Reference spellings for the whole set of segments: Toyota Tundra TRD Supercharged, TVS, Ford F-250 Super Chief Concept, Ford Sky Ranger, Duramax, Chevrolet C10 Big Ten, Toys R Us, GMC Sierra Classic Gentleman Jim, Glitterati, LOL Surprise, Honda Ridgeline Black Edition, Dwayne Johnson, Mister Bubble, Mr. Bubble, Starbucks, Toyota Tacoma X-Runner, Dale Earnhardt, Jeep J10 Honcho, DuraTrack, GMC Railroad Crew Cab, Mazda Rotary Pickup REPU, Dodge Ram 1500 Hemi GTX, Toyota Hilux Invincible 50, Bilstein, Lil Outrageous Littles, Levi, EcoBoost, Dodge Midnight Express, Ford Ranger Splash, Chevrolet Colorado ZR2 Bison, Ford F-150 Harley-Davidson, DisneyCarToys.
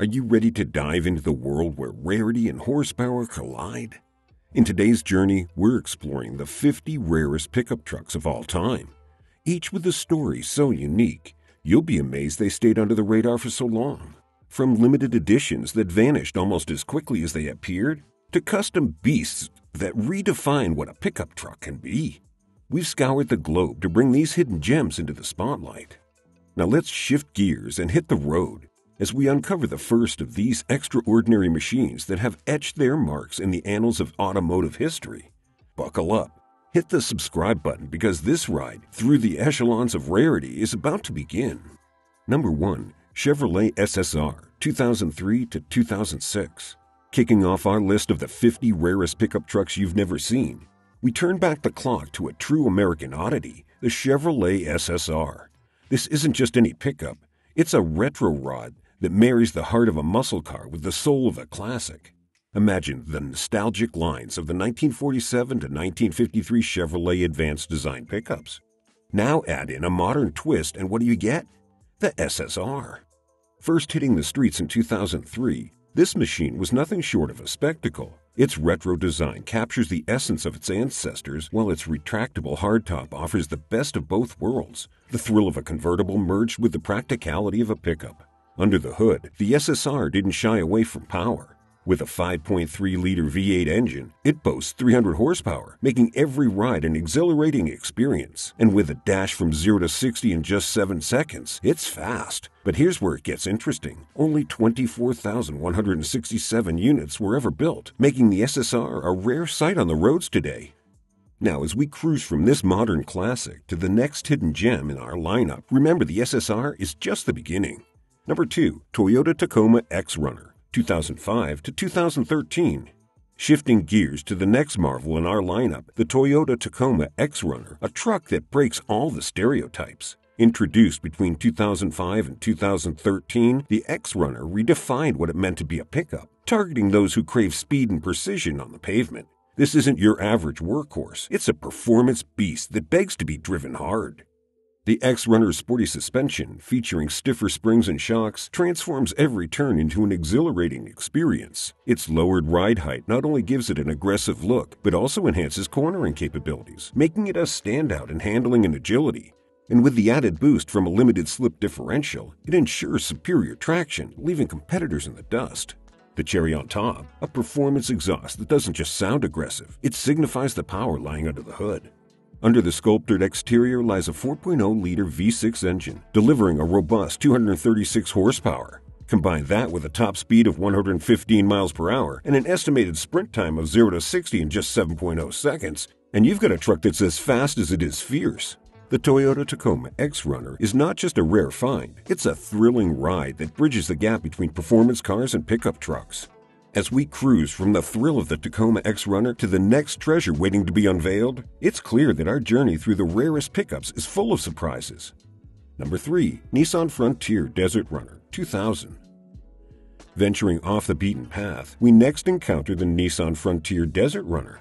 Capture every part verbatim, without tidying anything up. Are you ready to dive into the world where rarity and horsepower collide? In today's journey, we're exploring the fifty rarest pickup trucks of all time, each with a story so unique, you'll be amazed they stayed under the radar for so long. From limited editions that vanished almost as quickly as they appeared, to custom beasts that redefine what a pickup truck can be. We've scoured the globe to bring these hidden gems into the spotlight. Now let's shift gears and hit the road as we uncover the first of these extraordinary machines that have etched their marks in the annals of automotive history. Buckle up, hit the subscribe button because this ride through the echelons of rarity is about to begin. Number one. Chevrolet S S R two thousand three to two thousand six. Kicking off our list of the fifty rarest pickup trucks you've never seen, we turn back the clock to a true American oddity, the Chevrolet S S R. This isn't just any pickup, it's a retro rod that marries the heart of a muscle car with the soul of a classic. Imagine the nostalgic lines of the nineteen forty-seven to nineteen fifty-three Chevrolet Advanced Design pickups. Now add in a modern twist and what do you get? The S S R. First hitting the streets in two thousand three, this machine was nothing short of a spectacle. Its retro design captures the essence of its ancestors, while its retractable hardtop offers the best of both worlds, the thrill of a convertible merged with the practicality of a pickup. Under the hood, the S S R didn't shy away from power. With a five point three liter V eight engine, it boasts three hundred horsepower, making every ride an exhilarating experience. And with a dash from zero to sixty in just seven seconds, it's fast. But here's where it gets interesting. Only twenty-four thousand one hundred sixty-seven units were ever built, making the S S R a rare sight on the roads today. Now, as we cruise from this modern classic to the next hidden gem in our lineup, remember the S S R is just the beginning. Number two. Toyota Tacoma X-Runner two thousand five to two thousand thirteen. Shifting gears to the next marvel in our lineup, the Toyota Tacoma X-Runner, a truck that breaks all the stereotypes. Introduced between two thousand five and two thousand thirteen, the X-Runner redefined what it meant to be a pickup, targeting those who crave speed and precision on the pavement. This isn't your average workhorse, it's a performance beast that begs to be driven hard. The X-Runner's sporty suspension, featuring stiffer springs and shocks, transforms every turn into an exhilarating experience. Its lowered ride height not only gives it an aggressive look, but also enhances cornering capabilities, making it a standout in handling and agility. And with the added boost from a limited slip differential, it ensures superior traction, leaving competitors in the dust. The cherry on top, a performance exhaust that doesn't just sound aggressive, it signifies the power lying under the hood. Under the sculpted exterior lies a four point oh liter V six engine, delivering a robust two hundred thirty-six horsepower. Combine that with a top speed of one hundred fifteen miles per hour and an estimated sprint time of zero to sixty in just seven point oh seconds, and you've got a truck that's as fast as it is fierce. The Toyota Tacoma X-Runner is not just a rare find, it's a thrilling ride that bridges the gap between performance cars and pickup trucks. As we cruise from the thrill of the Tacoma X-Runner to the next treasure waiting to be unveiled, it's clear that our journey through the rarest pickups is full of surprises. Number three. Nissan Frontier Desert Runner two thousand. Venturing off the beaten path, we next encounter the Nissan Frontier Desert Runner.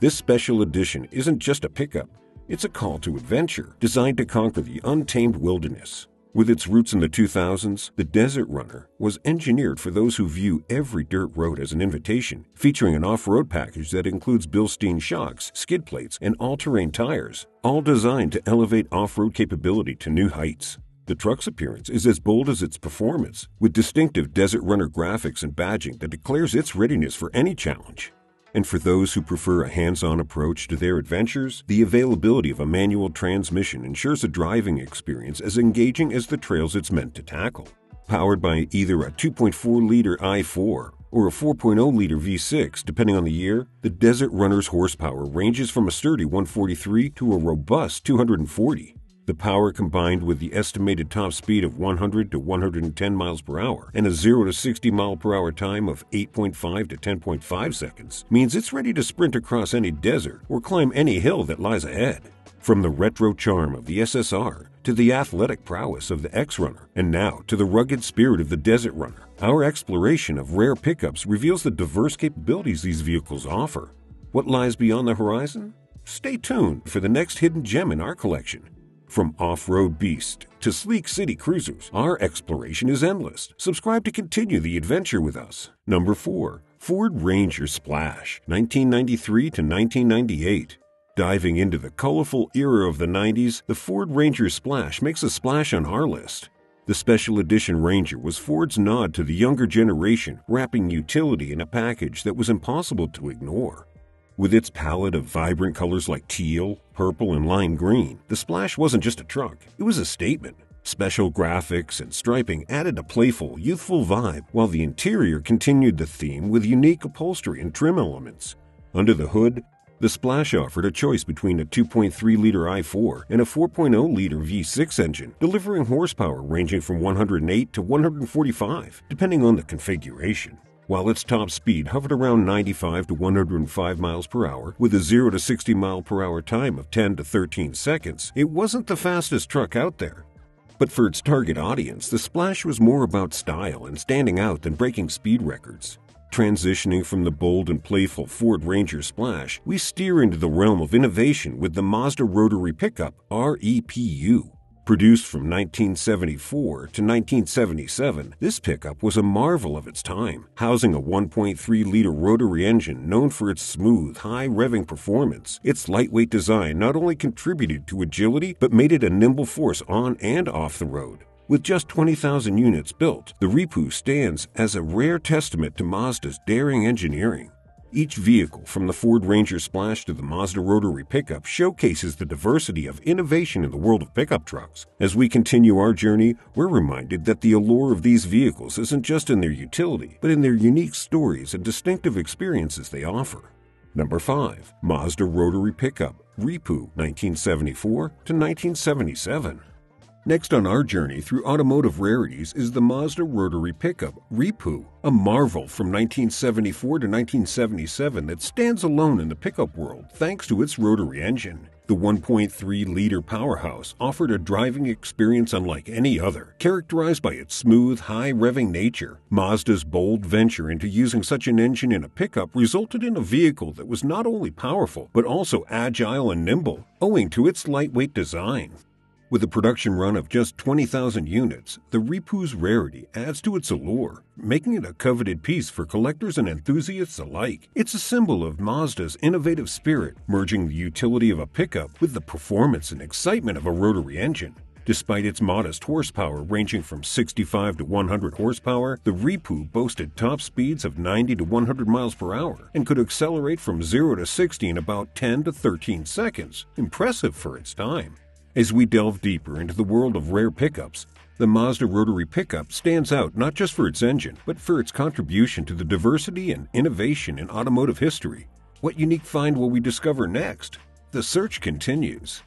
This special edition isn't just a pickup. It's a call to adventure, designed to conquer the untamed wilderness. With its roots in the two thousands, the Desert Runner was engineered for those who view every dirt road as an invitation, featuring an off-road package that includes Bilstein shocks, skid plates, and all-terrain tires, all designed to elevate off-road capability to new heights. The truck's appearance is as bold as its performance, with distinctive Desert Runner graphics and badging that declares its readiness for any challenge. And for those who prefer a hands-on approach to their adventures, the availability of a manual transmission ensures a driving experience as engaging as the trails it's meant to tackle. Powered by either a two point four liter i four or a four point oh liter V six, depending on the year, the Desert Runner's horsepower ranges from a sturdy one forty-three to a robust two hundred forty. The power, combined with the estimated top speed of one hundred to one hundred ten miles per hour and a zero to sixty mile per hour time of eight point five to ten point five seconds, means it's ready to sprint across any desert or climb any hill that lies ahead. From the retro charm of the S S R to the athletic prowess of the X-Runner, and now to the rugged spirit of the Desert Runner, our exploration of rare pickups reveals the diverse capabilities these vehicles offer. What lies beyond the horizon? Stay tuned for the next hidden gem in our collection. From off-road beast to sleek city cruisers, our exploration is endless. Subscribe to continue the adventure with us. Number four. Ford Ranger Splash, nineteen ninety-three to nineteen ninety-eight. Diving into the colorful era of the nineties, the Ford Ranger Splash makes a splash on our list. The Special Edition Ranger was Ford's nod to the younger generation, wrapping utility in a package that was impossible to ignore. With its palette of vibrant colors like teal, purple, and lime green, the Splash wasn't just a truck, it was a statement. Special graphics and striping added a playful, youthful vibe, while the interior continued the theme with unique upholstery and trim elements. Under the hood, the Splash offered a choice between a two point three liter I four and a four point oh liter V six engine, delivering horsepower ranging from one hundred eight to one hundred forty-five, depending on the configuration. While its top speed hovered around ninety-five to one hundred five miles per hour with a zero to sixty mile per hour time of ten to thirteen seconds, it wasn't the fastest truck out there. But for its target audience, the Splash was more about style and standing out than breaking speed records. Transitioning from the bold and playful Ford Ranger Splash, we steer into the realm of innovation with the Mazda Rotary Pickup R E P U. Produced from nineteen seventy-four to nineteen seventy-seven, this pickup was a marvel of its time, housing a one point three liter rotary engine known for its smooth, high-revving performance. Its lightweight design not only contributed to agility, but made it a nimble force on and off the road. With just twenty thousand units built, the R E P U stands as a rare testament to Mazda's daring engineering. Each vehicle, from the Ford Ranger Splash to the Mazda Rotary Pickup, showcases the diversity of innovation in the world of pickup trucks. As we continue our journey, we're reminded that the allure of these vehicles isn't just in their utility, but in their unique stories and distinctive experiences they offer. Number five. Mazda Rotary Pickup R E P U, nineteen seventy-four to nineteen seventy-seven. Next on our journey through automotive rarities is the Mazda Rotary Pickup R E P U, a marvel from nineteen seventy-four to nineteen seventy-seven that stands alone in the pickup world thanks to its rotary engine. The one point three liter powerhouse offered a driving experience unlike any other, characterized by its smooth, high-revving nature. Mazda's bold venture into using such an engine in a pickup resulted in a vehicle that was not only powerful but also agile and nimble, owing to its lightweight design. With a production run of just twenty thousand units, the R E P U's rarity adds to its allure, making it a coveted piece for collectors and enthusiasts alike. It's a symbol of Mazda's innovative spirit, merging the utility of a pickup with the performance and excitement of a rotary engine. Despite its modest horsepower ranging from sixty-five to one hundred horsepower, the R E P U boasted top speeds of ninety to one hundred miles per hour and could accelerate from zero to sixty in about ten to thirteen seconds, impressive for its time. As we delve deeper into the world of rare pickups, the Mazda Rotary Pickup stands out not just for its engine, but for its contribution to the diversity and innovation in automotive history. What unique find will we discover next? The search continues.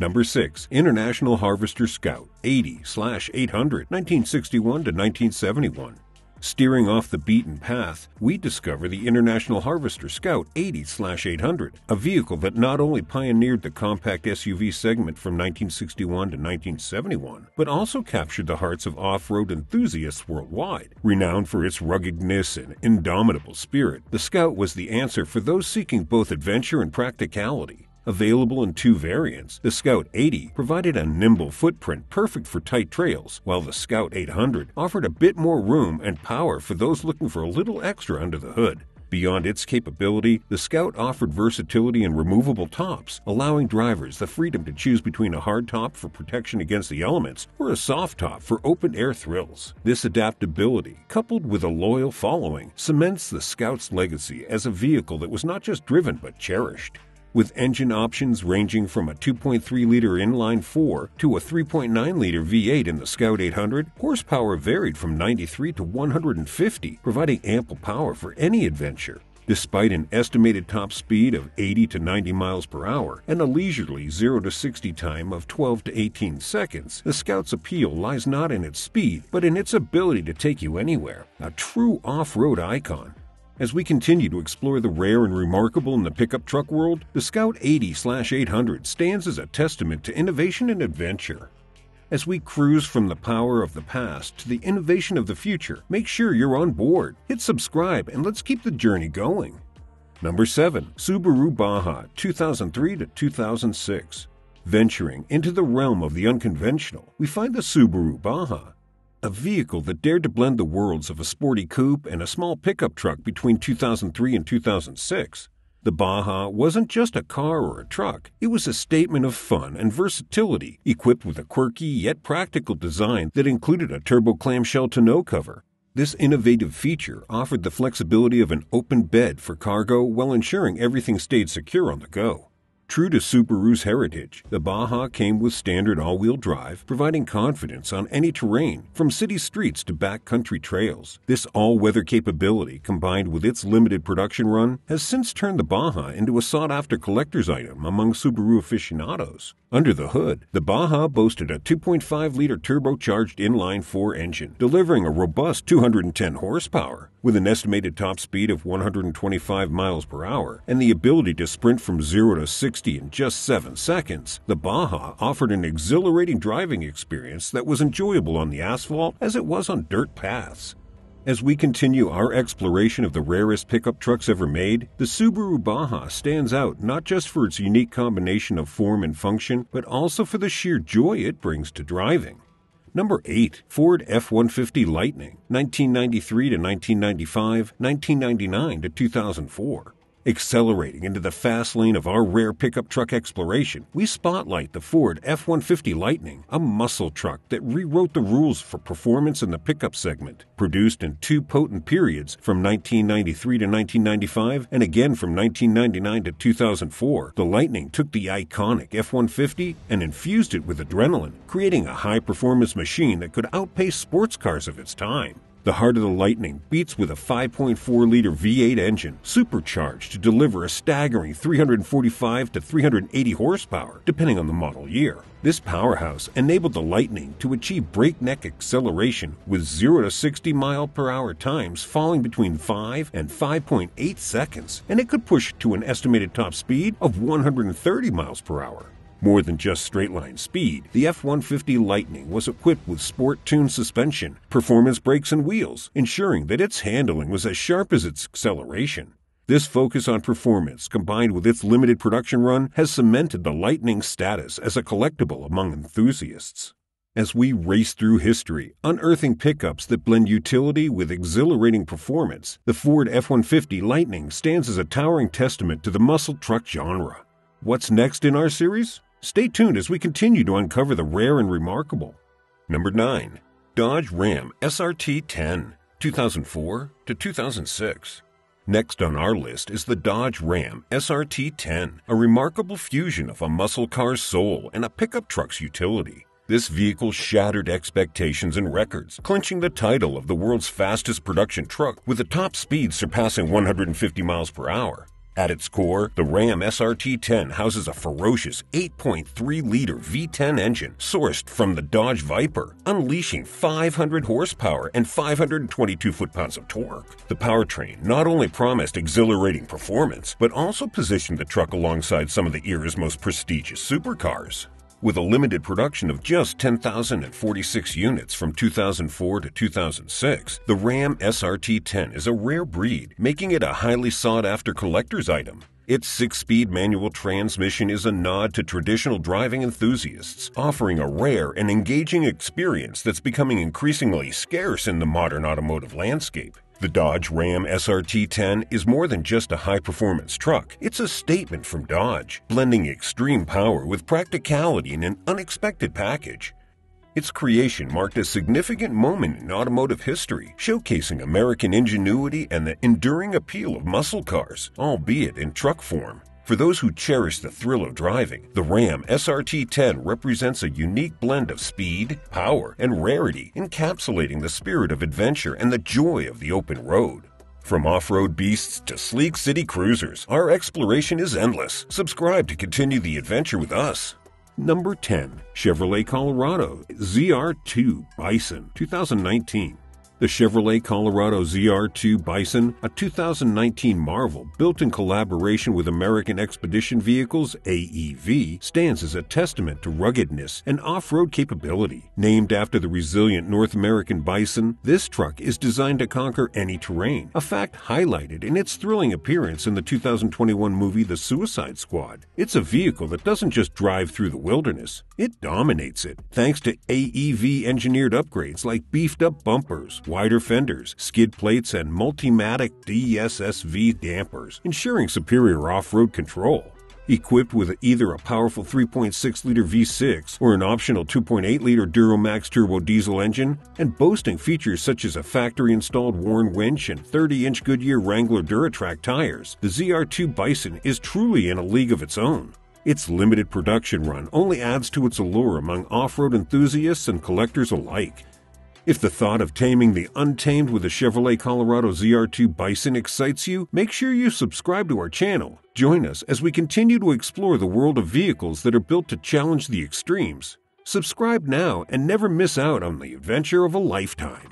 Number six. International Harvester Scout eighty slash eight hundred, nineteen sixty-one to nineteen seventy-one. Steering off the beaten path, we discover the International Harvester Scout eighty slash eight hundred, a vehicle that not only pioneered the compact S U V segment from nineteen sixty-one to nineteen seventy-one, but also captured the hearts of off-road enthusiasts worldwide. Renowned for its ruggedness and indomitable spirit, the Scout was the answer for those seeking both adventure and practicality. Available in two variants, the Scout eighty provided a nimble footprint perfect for tight trails, while the Scout eight hundred offered a bit more room and power for those looking for a little extra under the hood. Beyond its capability, the Scout offered versatility and removable tops, allowing drivers the freedom to choose between a hard top for protection against the elements or a soft top for open-air thrills. This adaptability, coupled with a loyal following, cements the Scout's legacy as a vehicle that was not just driven but cherished. With engine options ranging from a two point three liter inline four to a three point nine liter V eight in the Scout eight hundred, horsepower varied from ninety-three to one hundred fifty, providing ample power for any adventure. Despite an estimated top speed of eighty to ninety miles per hour and a leisurely zero to sixty time of twelve to eighteen seconds, the Scout's appeal lies not in its speed, but in its ability to take you anywhere, a true off-road icon. As we continue to explore the rare and remarkable in the pickup truck world, the Scout eighty slash eight hundred stands as a testament to innovation and adventure. As we cruise from the power of the past to the innovation of the future, make sure you're on board. Hit subscribe and let's keep the journey going. Number seven. Subaru Baja, two thousand three to two thousand six. Venturing into the realm of the unconventional, we find the Subaru Baja, a vehicle that dared to blend the worlds of a sporty coupe and a small pickup truck between two thousand three and two thousand six. The Baja wasn't just a car or a truck, it was a statement of fun and versatility, equipped with a quirky yet practical design that included a turbo clamshell tonneau cover. This innovative feature offered the flexibility of an open bed for cargo while ensuring everything stayed secure on the go. True to Subaru's heritage, the Baja came with standard all-wheel drive, providing confidence on any terrain, from city streets to backcountry trails. This all-weather capability, combined with its limited production run, has since turned the Baja into a sought-after collector's item among Subaru aficionados. Under the hood, the Baja boasted a two point five liter turbocharged inline-four engine, delivering a robust two hundred ten horsepower, with an estimated top speed of one hundred twenty-five miles per hour and the ability to sprint from zero to sixty in just seven seconds. The Baja offered an exhilarating driving experience that was enjoyable on the asphalt as it was on dirt paths. As we continue our exploration of the rarest pickup trucks ever made, the Subaru Baja stands out not just for its unique combination of form and function, but also for the sheer joy it brings to driving. Number eight. Ford F one fifty Lightning, nineteen ninety-three to nineteen ninety-five, nineteen ninety-nine to two thousand four. Accelerating into the fast lane of our rare pickup truck exploration, we spotlight the Ford F one fifty Lightning, a muscle truck that rewrote the rules for performance in the pickup segment. Produced in two potent periods, from nineteen ninety-three to nineteen ninety-five and again from nineteen ninety-nine to two thousand four, the Lightning took the iconic F one fifty and infused it with adrenaline, creating a high-performance machine that could outpace sports cars of its time. The heart of the Lightning beats with a five point four liter V eight engine, supercharged to deliver a staggering three hundred forty-five to three hundred eighty horsepower, depending on the model year. This powerhouse enabled the Lightning to achieve breakneck acceleration with zero to sixty mile per hour times falling between five and five point eight seconds, and it could push to an estimated top speed of one hundred thirty miles per hour. More than just straight-line speed, the F one fifty Lightning was equipped with sport-tuned suspension, performance brakes and wheels, ensuring that its handling was as sharp as its acceleration. This focus on performance, combined with its limited production run, has cemented the Lightning's status as a collectible among enthusiasts. As we race through history, unearthing pickups that blend utility with exhilarating performance, the Ford F one fifty Lightning stands as a towering testament to the muscle truck genre. What's next in our series? Stay tuned as we continue to uncover the rare and remarkable. Number nine. Dodge Ram S R T ten, two thousand four to two thousand six. Next on our list is the Dodge Ram S R T ten, a remarkable fusion of a muscle car's soul and a pickup truck's utility. This vehicle shattered expectations and records, clinching the title of the world's fastest production truck with a top speed surpassing one hundred fifty miles per hour. At its core, the Ram S R T ten houses a ferocious eight point three liter V ten engine sourced from the Dodge Viper, unleashing five hundred horsepower and five hundred twenty-two foot-pounds of torque. The powertrain not only promised exhilarating performance, but also positioned the truck alongside some of the era's most prestigious supercars. With a limited production of just ten thousand forty-six units from two thousand four to two thousand six, the Ram S R T ten is a rare breed, making it a highly sought-after collector's item. Its six-speed manual transmission is a nod to traditional driving enthusiasts, offering a rare and engaging experience that's becoming increasingly scarce in the modern automotive landscape. The Dodge Ram S R T ten is more than just a high-performance truck. It's a statement from Dodge, blending extreme power with practicality in an unexpected package. Its creation marked a significant moment in automotive history, showcasing American ingenuity and the enduring appeal of muscle cars, albeit in truck form. For those who cherish the thrill of driving, the Ram S R T ten represents a unique blend of speed, power, and rarity, encapsulating the spirit of adventure and the joy of the open road. From off-road beasts to sleek city cruisers, our exploration is endless. Subscribe to continue the adventure with us. Number ten. Chevrolet Colorado Z R two Bison, two thousand nineteen. the Chevrolet Colorado Z R two Bison, a two thousand nineteen marvel built in collaboration with American Expedition Vehicles A E V, stands as a testament to ruggedness and off-road capability. Named after the resilient North American bison, this truck is designed to conquer any terrain, a fact highlighted in its thrilling appearance in the two thousand twenty-one movie The Suicide Squad. It's a vehicle that doesn't just drive through the wilderness, it dominates it, thanks to A E V-engineered upgrades like beefed-up bumpers, wider fenders, skid plates, and Multimatic D S S V dampers, ensuring superior off-road control. Equipped with either a powerful three point six liter V six or an optional two point eight liter Duramax turbo diesel engine, and boasting features such as a factory-installed Warn winch and thirty inch Goodyear Wrangler DuraTrack tires, the Z R two Bison is truly in a league of its own. Its limited production run only adds to its allure among off-road enthusiasts and collectors alike. If the thought of taming the untamed with a Chevrolet Colorado Z R two Bison excites you, make sure you subscribe to our channel. Join us as we continue to explore the world of vehicles that are built to challenge the extremes. Subscribe now and never miss out on the adventure of a lifetime.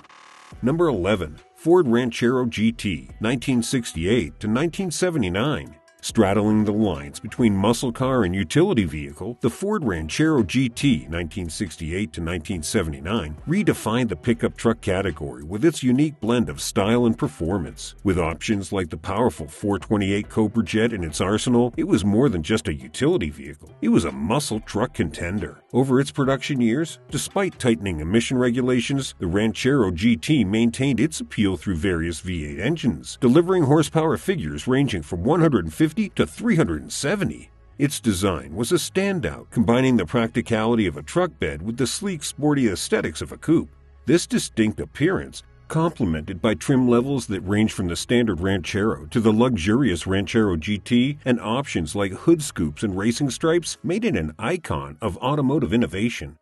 Number eleven. Ford Ranchero G T, nineteen sixty-eight to nineteen seventy-nine. Straddling the lines between muscle car and utility vehicle, the Ford Ranchero G T nineteen sixty-eight to nineteen seventy-nine redefined the pickup truck category with its unique blend of style and performance. With options like the powerful four twenty-eight Cobra Jet in its arsenal, it was more than just a utility vehicle. It was a muscle truck contender. Over its production years, despite tightening emission regulations, the Ranchero G T maintained its appeal through various V eight engines, delivering horsepower figures ranging from one hundred fifty to three hundred seventy. Its design was a standout, combining the practicality of a truck bed with the sleek, sporty aesthetics of a coupe. This distinct appearance, complemented by trim levels that range from the standard Ranchero to the luxurious Ranchero G T, and options like hood scoops and racing stripes, made it an icon of automotive innovation.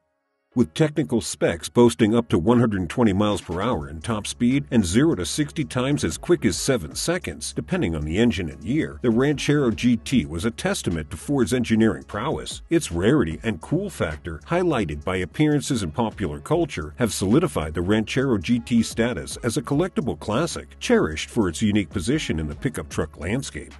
With technical specs boasting up to one hundred twenty miles per hour in top speed and zero to sixty times as quick as seven seconds, depending on the engine and year, the Ranchero G T was a testament to Ford's engineering prowess. Its rarity and cool factor, highlighted by appearances in popular culture, have solidified the Ranchero G T status as a collectible classic, cherished for its unique position in the pickup truck landscape.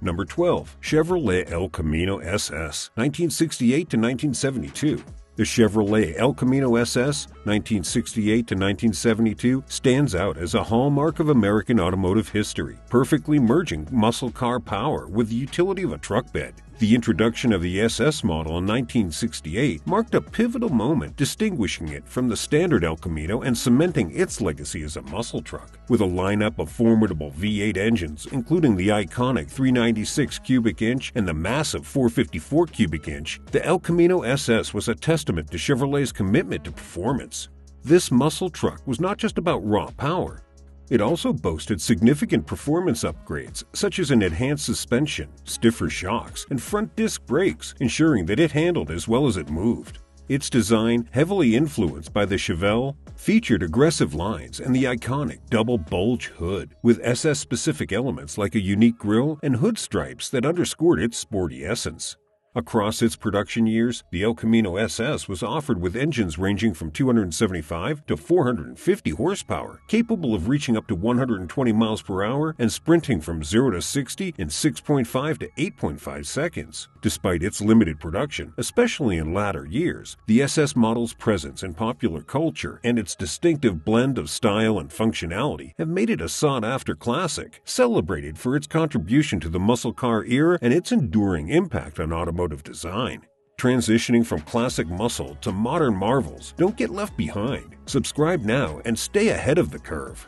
Number twelve. Chevrolet El Camino S S, nineteen sixty-eight to nineteen seventy-two. The Chevrolet El Camino S S, nineteen sixty-eight to nineteen seventy-two, stands out as a hallmark of American automotive history, perfectly merging muscle car power with the utility of a truck bed. The introduction of the S S model in nineteen sixty-eight marked a pivotal moment, distinguishing it from the standard El Camino and cementing its legacy as a muscle truck. With a lineup of formidable V eight engines, including the iconic three ninety-six cubic inch and the massive four fifty-four cubic inch, the El Camino S S was a testament Testament to Chevrolet's commitment to performance. This muscle truck was not just about raw power. It also boasted significant performance upgrades, such as an enhanced suspension, stiffer shocks, and front disc brakes, ensuring that it handled as well as it moved. Its design, heavily influenced by the Chevelle, featured aggressive lines and the iconic double bulge hood, with S S-specific elements like a unique grille and hood stripes that underscored its sporty essence. Across its production years, the El Camino S S was offered with engines ranging from two hundred seventy-five to four hundred fifty horsepower, capable of reaching up to one hundred twenty miles per hour and sprinting from zero to sixty in six point five to eight point five seconds. Despite its limited production, especially in latter years, the S S model's presence in popular culture and its distinctive blend of style and functionality have made it a sought-after classic, celebrated for its contribution to the muscle car era and its enduring impact on automotive design. Transitioning from classic muscle to modern marvels, don't get left behind. Subscribe now and stay ahead of the curve.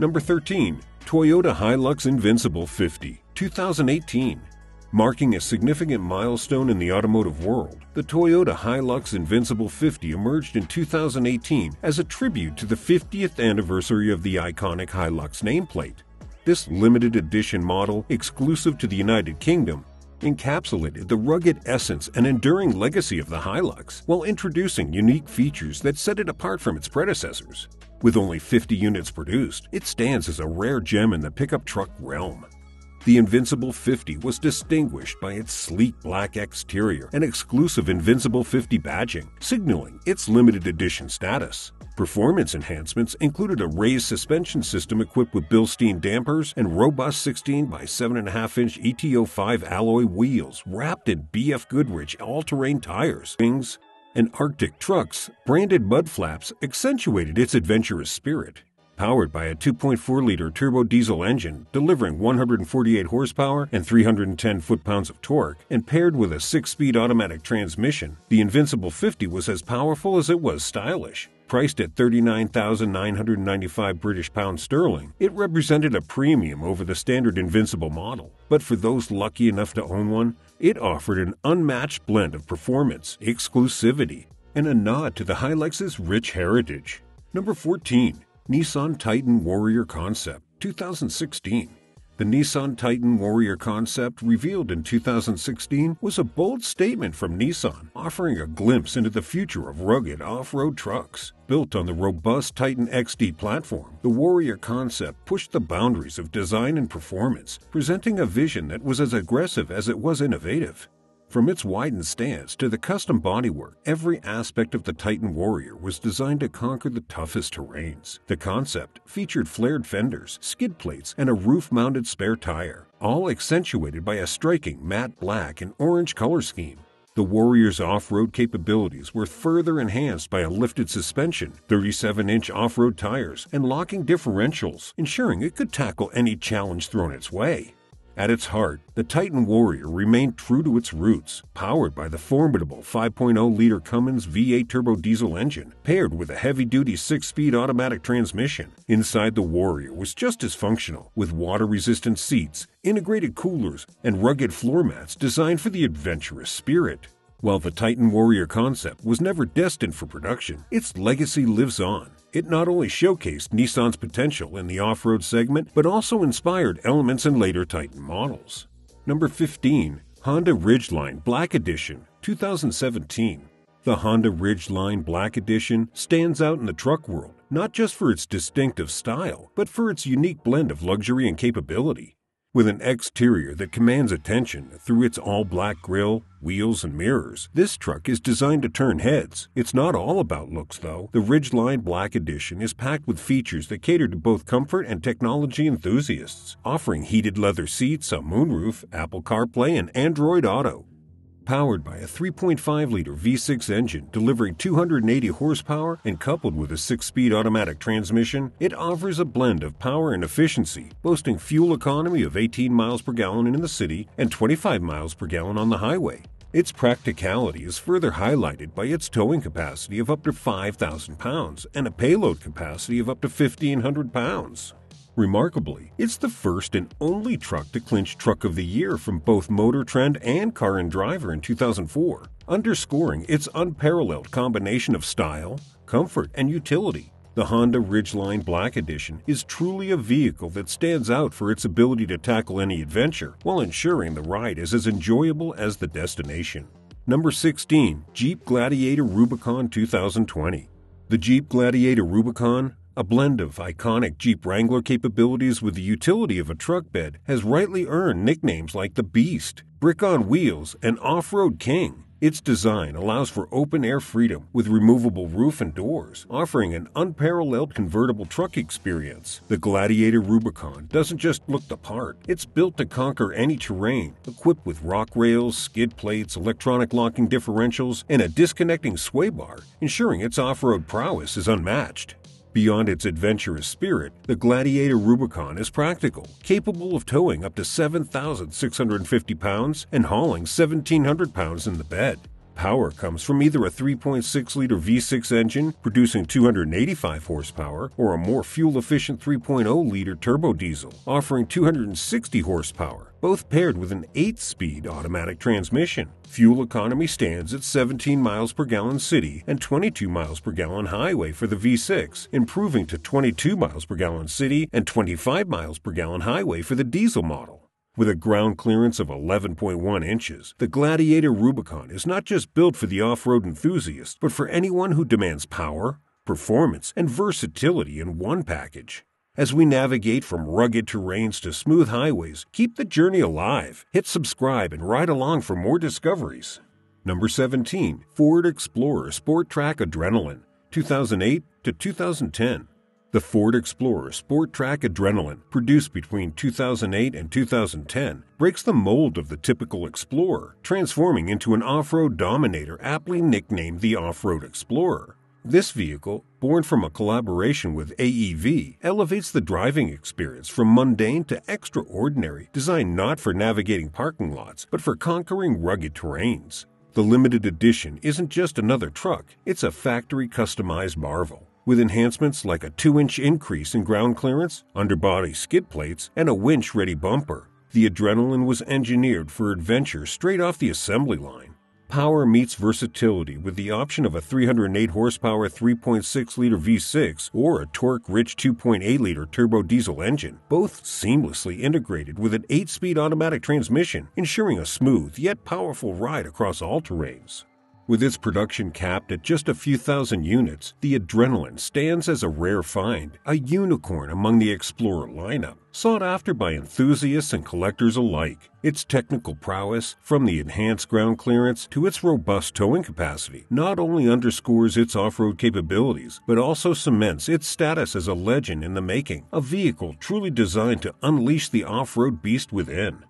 Number thirteen. Toyota Hilux Invincible fifty, two thousand eighteen. Marking a significant milestone in the automotive world, the Toyota Hilux Invincible fifty emerged in two thousand eighteen as a tribute to the fiftieth anniversary of the iconic Hilux nameplate. This limited edition model, exclusive to the United Kingdom, encapsulated the rugged essence and enduring legacy of the Hilux, while introducing unique features that set it apart from its predecessors. With only fifty units produced, it stands as a rare gem in the pickup truck realm. The Invincible fifty was distinguished by its sleek black exterior and exclusive Invincible fifty badging, signaling its limited edition status. Performance enhancements included a raised suspension system equipped with Bilstein dampers and robust sixteen by seven point five inch E T O five alloy wheels wrapped in B F Goodrich all-terrain tires. Wings and Arctic Trucks branded mud flaps accentuated its adventurous spirit. Powered by a two point four liter turbo diesel engine delivering one hundred forty-eight horsepower and three hundred ten foot-pounds of torque, and paired with a six-speed automatic transmission, the Invincible fifty was as powerful as it was stylish. Priced at thirty-nine thousand nine hundred ninety-five British pounds sterling, it represented a premium over the standard Invincible model. But for those lucky enough to own one, it offered an unmatched blend of performance, exclusivity, and a nod to the Hilux's rich heritage. Number fourteen. Nissan Titan Warrior Concept, two thousand sixteen. The Nissan Titan Warrior Concept, revealed in two thousand sixteen, was a bold statement from Nissan, offering a glimpse into the future of rugged off-road trucks. Built on the robust Titan X D platform, the Warrior Concept pushed the boundaries of design and performance, presenting a vision that was as aggressive as it was innovative. From its widened stance to the custom bodywork, every aspect of the Titan Warrior was designed to conquer the toughest terrains. The concept featured flared fenders, skid plates, and a roof-mounted spare tire, all accentuated by a striking matte black and orange color scheme. The Warrior's off-road capabilities were further enhanced by a lifted suspension, thirty-seven inch off-road tires, and locking differentials, ensuring it could tackle any challenge thrown its way. At its heart, the Titan Warrior remained true to its roots, powered by the formidable five point oh liter Cummins V eight turbo diesel engine, paired with a heavy-duty six-speed automatic transmission. Inside, the Warrior was just as functional, with water-resistant seats, integrated coolers, and rugged floor mats designed for the adventurous spirit. While the Titan Warrior Concept was never destined for production, its legacy lives on. It not only showcased Nissan's potential in the off-road segment, but also inspired elements in later Titan models. Number fifteen. Honda Ridgeline Black Edition, two thousand seventeen. The Honda Ridgeline Black Edition stands out in the truck world, not just for its distinctive style, but for its unique blend of luxury and capability. With an exterior that commands attention through its all-black grille, wheels, and mirrors, this truck is designed to turn heads. It's not all about looks, though. The Ridgeline Black Edition is packed with features that cater to both comfort and technology enthusiasts, offering heated leather seats, a moonroof, Apple CarPlay, and Android Auto. Powered by a three point five liter V six engine delivering two hundred eighty horsepower and coupled with a six-speed automatic transmission, it offers a blend of power and efficiency, boasting fuel economy of eighteen miles per gallon in the city and twenty-five miles per gallon on the highway. Its practicality is further highlighted by its towing capacity of up to five thousand pounds and a payload capacity of up to fifteen hundred pounds. Remarkably, it's the first and only truck to clinch Truck of the Year from both Motor Trend and Car and Driver in two thousand four, underscoring its unparalleled combination of style, comfort, and utility. The Honda Ridgeline Black Edition is truly a vehicle that stands out for its ability to tackle any adventure while ensuring the ride is as enjoyable as the destination. Number sixteen. Jeep Gladiator Rubicon two thousand twenty. The Jeep Gladiator Rubicon, a blend of iconic Jeep Wrangler capabilities with the utility of a truck bed, has rightly earned nicknames like the Beast, Brick on Wheels, and Off-Road King. Its design allows for open-air freedom with removable roof and doors, offering an unparalleled convertible truck experience. The Gladiator Rubicon doesn't just look the part. It's built to conquer any terrain, equipped with rock rails, skid plates, electronic locking differentials, and a disconnecting sway bar, ensuring its off-road prowess is unmatched. Beyond its adventurous spirit, the Gladiator Rubicon is practical, capable of towing up to seven thousand six hundred fifty pounds and hauling seventeen hundred pounds in the bed. Power comes from either a three point six liter V six engine producing two hundred eighty-five horsepower or a more fuel-efficient three point oh liter turbo diesel offering two hundred sixty horsepower, both paired with an eight-speed automatic transmission. Fuel economy stands at seventeen miles per gallon city and twenty-two miles per gallon highway for the V six, improving to twenty-two miles per gallon city and twenty-five miles per gallon highway for the diesel model. With a ground clearance of eleven point one inches, the Gladiator Rubicon is not just built for the off-road enthusiast, but for anyone who demands power, performance, and versatility in one package. As we navigate from rugged terrains to smooth highways, keep the journey alive. Hit subscribe and ride along for more discoveries. Number seventeen. Ford Explorer Sport Track Adrenaline, two thousand eight to two thousand ten. The Ford Explorer Sport Track Adrenaline, produced between two thousand eight and two thousand ten, breaks the mold of the typical Explorer, transforming into an off-road dominator aptly nicknamed the Off-Road Explorer. This vehicle, born from a collaboration with A E V, elevates the driving experience from mundane to extraordinary, designed not for navigating parking lots, but for conquering rugged terrains. The limited edition isn't just another truck, it's a factory-customized marvel. With enhancements like a two inch increase in ground clearance, underbody skid plates, and a winch-ready bumper, the Adrenaline was engineered for adventure straight off the assembly line. Power meets versatility with the option of a three hundred eight horsepower three point six liter V six or a torque-rich two point eight liter turbo diesel engine, both seamlessly integrated with an eight speed automatic transmission, ensuring a smooth yet powerful ride across all terrains. With its production capped at just a few thousand units, the Adrenaline stands as a rare find, a unicorn among the Explorer lineup, sought after by enthusiasts and collectors alike. Its technical prowess, from the enhanced ground clearance to its robust towing capacity, not only underscores its off-road capabilities, but also cements its status as a legend in the making, a vehicle truly designed to unleash the off-road beast within.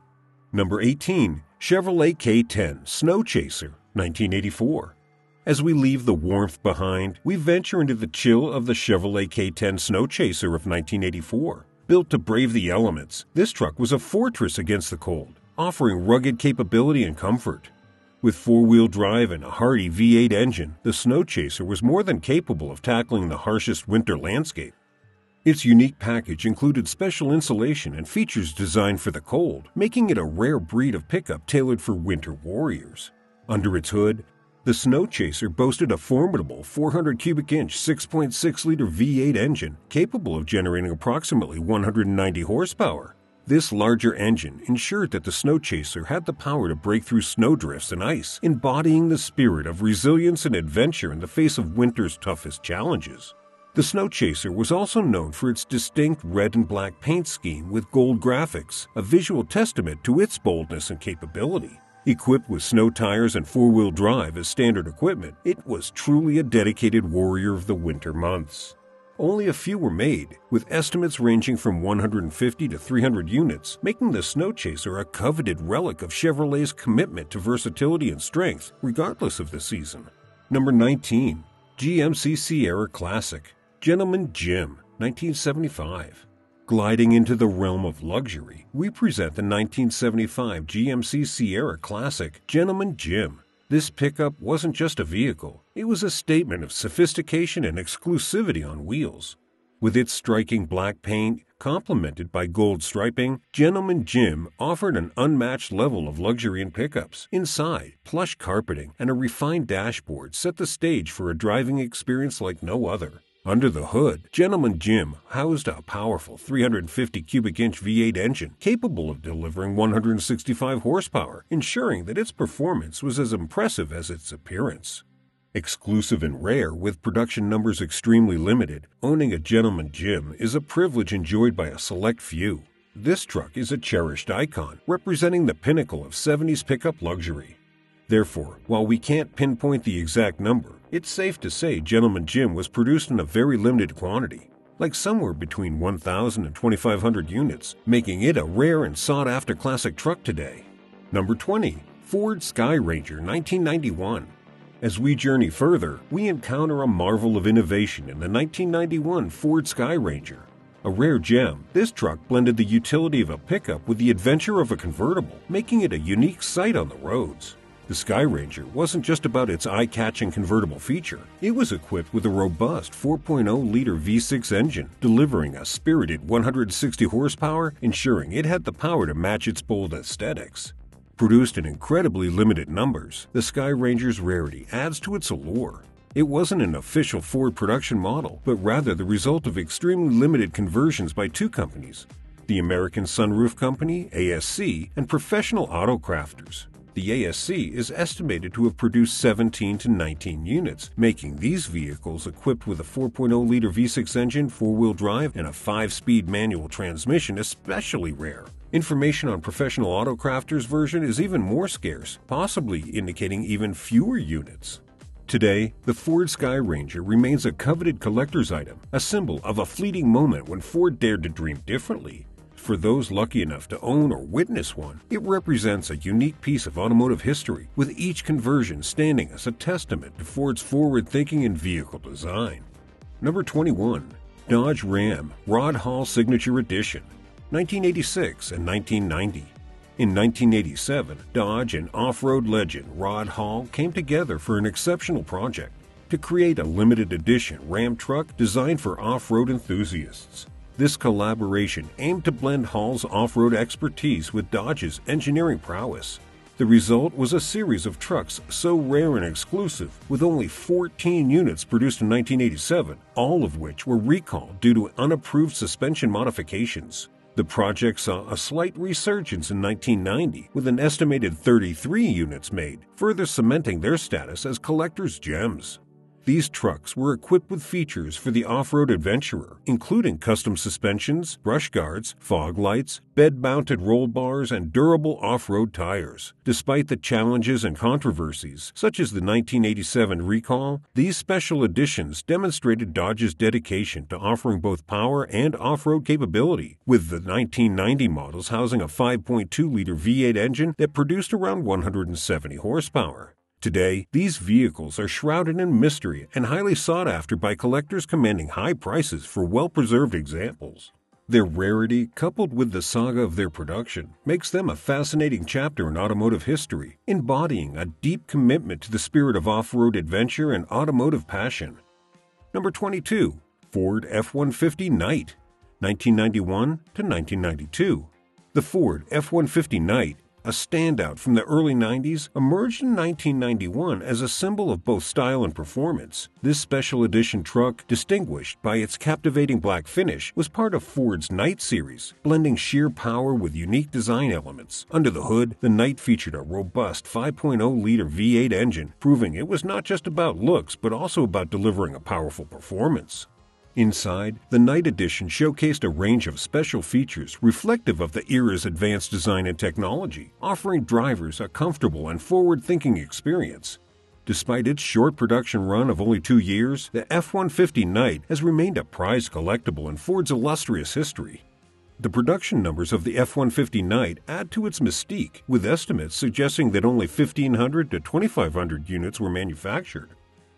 Number eighteen. Chevrolet K ten Snow Chaser, nineteen eighty-four. As we leave the warmth behind, we venture into the chill of the Chevrolet K ten Snow Chaser of nineteen eighty-four. Built to brave the elements, this truck was a fortress against the cold, offering rugged capability and comfort. With four-wheel drive and a hearty V eight engine, the Snow Chaser was more than capable of tackling the harshest winter landscape. Its unique package included special insulation and features designed for the cold, making it a rare breed of pickup tailored for winter warriors. Under its hood, the Snow Chaser boasted a formidable four hundred cubic inch six point six liter V eight engine capable of generating approximately one hundred ninety horsepower. This larger engine ensured that the Snow Chaser had the power to break through snowdrifts and ice, embodying the spirit of resilience and adventure in the face of winter's toughest challenges. The Snow Chaser was also known for its distinct red and black paint scheme with gold graphics, a visual testament to its boldness and capability. Equipped with snow tires and four-wheel drive as standard equipment, it was truly a dedicated warrior of the winter months. Only a few were made, with estimates ranging from one hundred fifty to three hundred units, making the Snow Chaser a coveted relic of Chevrolet's commitment to versatility and strength, regardless of the season. Number nineteen. G M C Sierra Classic Gentleman Jim, nineteen seventy-five. Gliding into the realm of luxury, we present the nineteen seventy-five G M C Sierra Classic Gentleman Jim. This pickup wasn't just a vehicle, it was a statement of sophistication and exclusivity on wheels. With its striking black paint, complemented by gold striping, Gentleman Jim offered an unmatched level of luxury in pickups. Inside, plush carpeting and a refined dashboard set the stage for a driving experience like no other. Under the hood, Gentleman Jim housed a powerful three hundred fifty cubic inch V eight engine capable of delivering one hundred sixty-five horsepower, ensuring that its performance was as impressive as its appearance. Exclusive and rare, with production numbers extremely limited, owning a Gentleman Jim is a privilege enjoyed by a select few. This truck is a cherished icon, representing the pinnacle of seventies pickup luxury. Therefore, while we can't pinpoint the exact number, it's safe to say Gentleman Jim was produced in a very limited quantity, like somewhere between one thousand and twenty-five hundred units, making it a rare and sought-after classic truck today. Number twenty. Ford Sky Ranger nineteen ninety-one. As we journey further, we encounter a marvel of innovation in the nineteen ninety-one Ford Sky Ranger. A rare gem, this truck blended the utility of a pickup with the adventure of a convertible, making it a unique sight on the roads. The Sky Ranger wasn't just about its eye-catching convertible feature. It was equipped with a robust four point oh liter V six engine, delivering a spirited one hundred sixty horsepower, ensuring it had the power to match its bold aesthetics. Produced in incredibly limited numbers, the Sky Ranger's rarity adds to its allure. It wasn't an official Ford production model, but rather the result of extremely limited conversions by two companies, the American Sunroof Company, A S C, and Professional Auto Crafters. The A S C is estimated to have produced seventeen to nineteen units, making these vehicles equipped with a four point oh liter V six engine, four-wheel drive, and a five-speed manual transmission especially rare. Information on Professional Autocrafter's version is even more scarce, possibly indicating even fewer units. Today, the Ford Sky Ranger remains a coveted collector's item, a symbol of a fleeting moment when Ford dared to dream differently. For those lucky enough to own or witness one, it represents a unique piece of automotive history, with each conversion standing as a testament to Ford's forward-thinking in vehicle design. Number twenty-one. Dodge Ram Rod Hall Signature Edition, nineteen eighty-six and nineteen ninety. In nineteen eighty-seven, Dodge and off-road legend Rod Hall came together for an exceptional project to create a limited-edition Ram truck designed for off-road enthusiasts. This collaboration aimed to blend Hall's off-road expertise with Dodge's engineering prowess. The result was a series of trucks so rare and exclusive, with only fourteen units produced in nineteen eighty-seven, all of which were recalled due to unapproved suspension modifications. The project saw a slight resurgence in nineteen ninety, with an estimated thirty-three units made, further cementing their status as collector's gems. These trucks were equipped with features for the off-road adventurer, including custom suspensions, brush guards, fog lights, bed-mounted roll bars, and durable off-road tires. Despite the challenges and controversies, such as the nineteen eighty-seven recall, these special editions demonstrated Dodge's dedication to offering both power and off-road capability, with the nineteen ninety models housing a five point two liter V eight engine that produced around one hundred seventy horsepower. Today, these vehicles are shrouded in mystery and highly sought after by collectors commanding high prices for well-preserved examples. Their rarity, coupled with the saga of their production, makes them a fascinating chapter in automotive history, embodying a deep commitment to the spirit of off-road adventure and automotive passion. Number twenty-two. Ford F one fifty Nite, nineteen ninety-one to nineteen ninety-two. The Ford F one fifty Nite, a standout from the early nineties, emerged in nineteen ninety-one as a symbol of both style and performance. This special edition truck, distinguished by its captivating black finish, was part of Ford's Nite series, blending sheer power with unique design elements. Under the hood, the Nite featured a robust five point oh liter V eight engine, proving it was not just about looks but also about delivering a powerful performance. Inside, the Nite edition showcased a range of special features reflective of the era's advanced design and technology, offering drivers a comfortable and forward-thinking experience. Despite its short production run of only two years, the F one fifty Nite has remained a prized collectible in Ford's illustrious history. The production numbers of the F one fifty Nite add to its mystique, with estimates suggesting that only fifteen hundred to twenty-five hundred units were manufactured.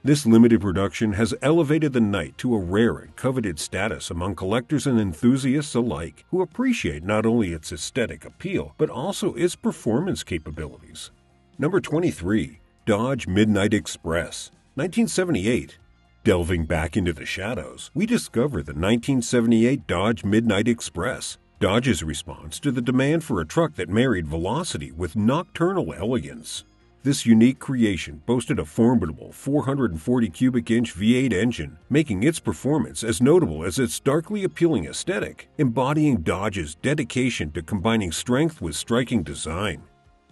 This limited production has elevated the Nite to a rare and coveted status among collectors and enthusiasts alike, who appreciate not only its aesthetic appeal, but also its performance capabilities. Number twenty-three. Dodge Midnight Express, nineteen seventy-eight. Delving back into the shadows, we discover the nineteen seventy-eight Dodge Midnight Express, Dodge's response to the demand for a truck that married velocity with nocturnal elegance. This unique creation boasted a formidable four hundred forty cubic inch V eight engine, making its performance as notable as its darkly appealing aesthetic, embodying Dodge's dedication to combining strength with striking design.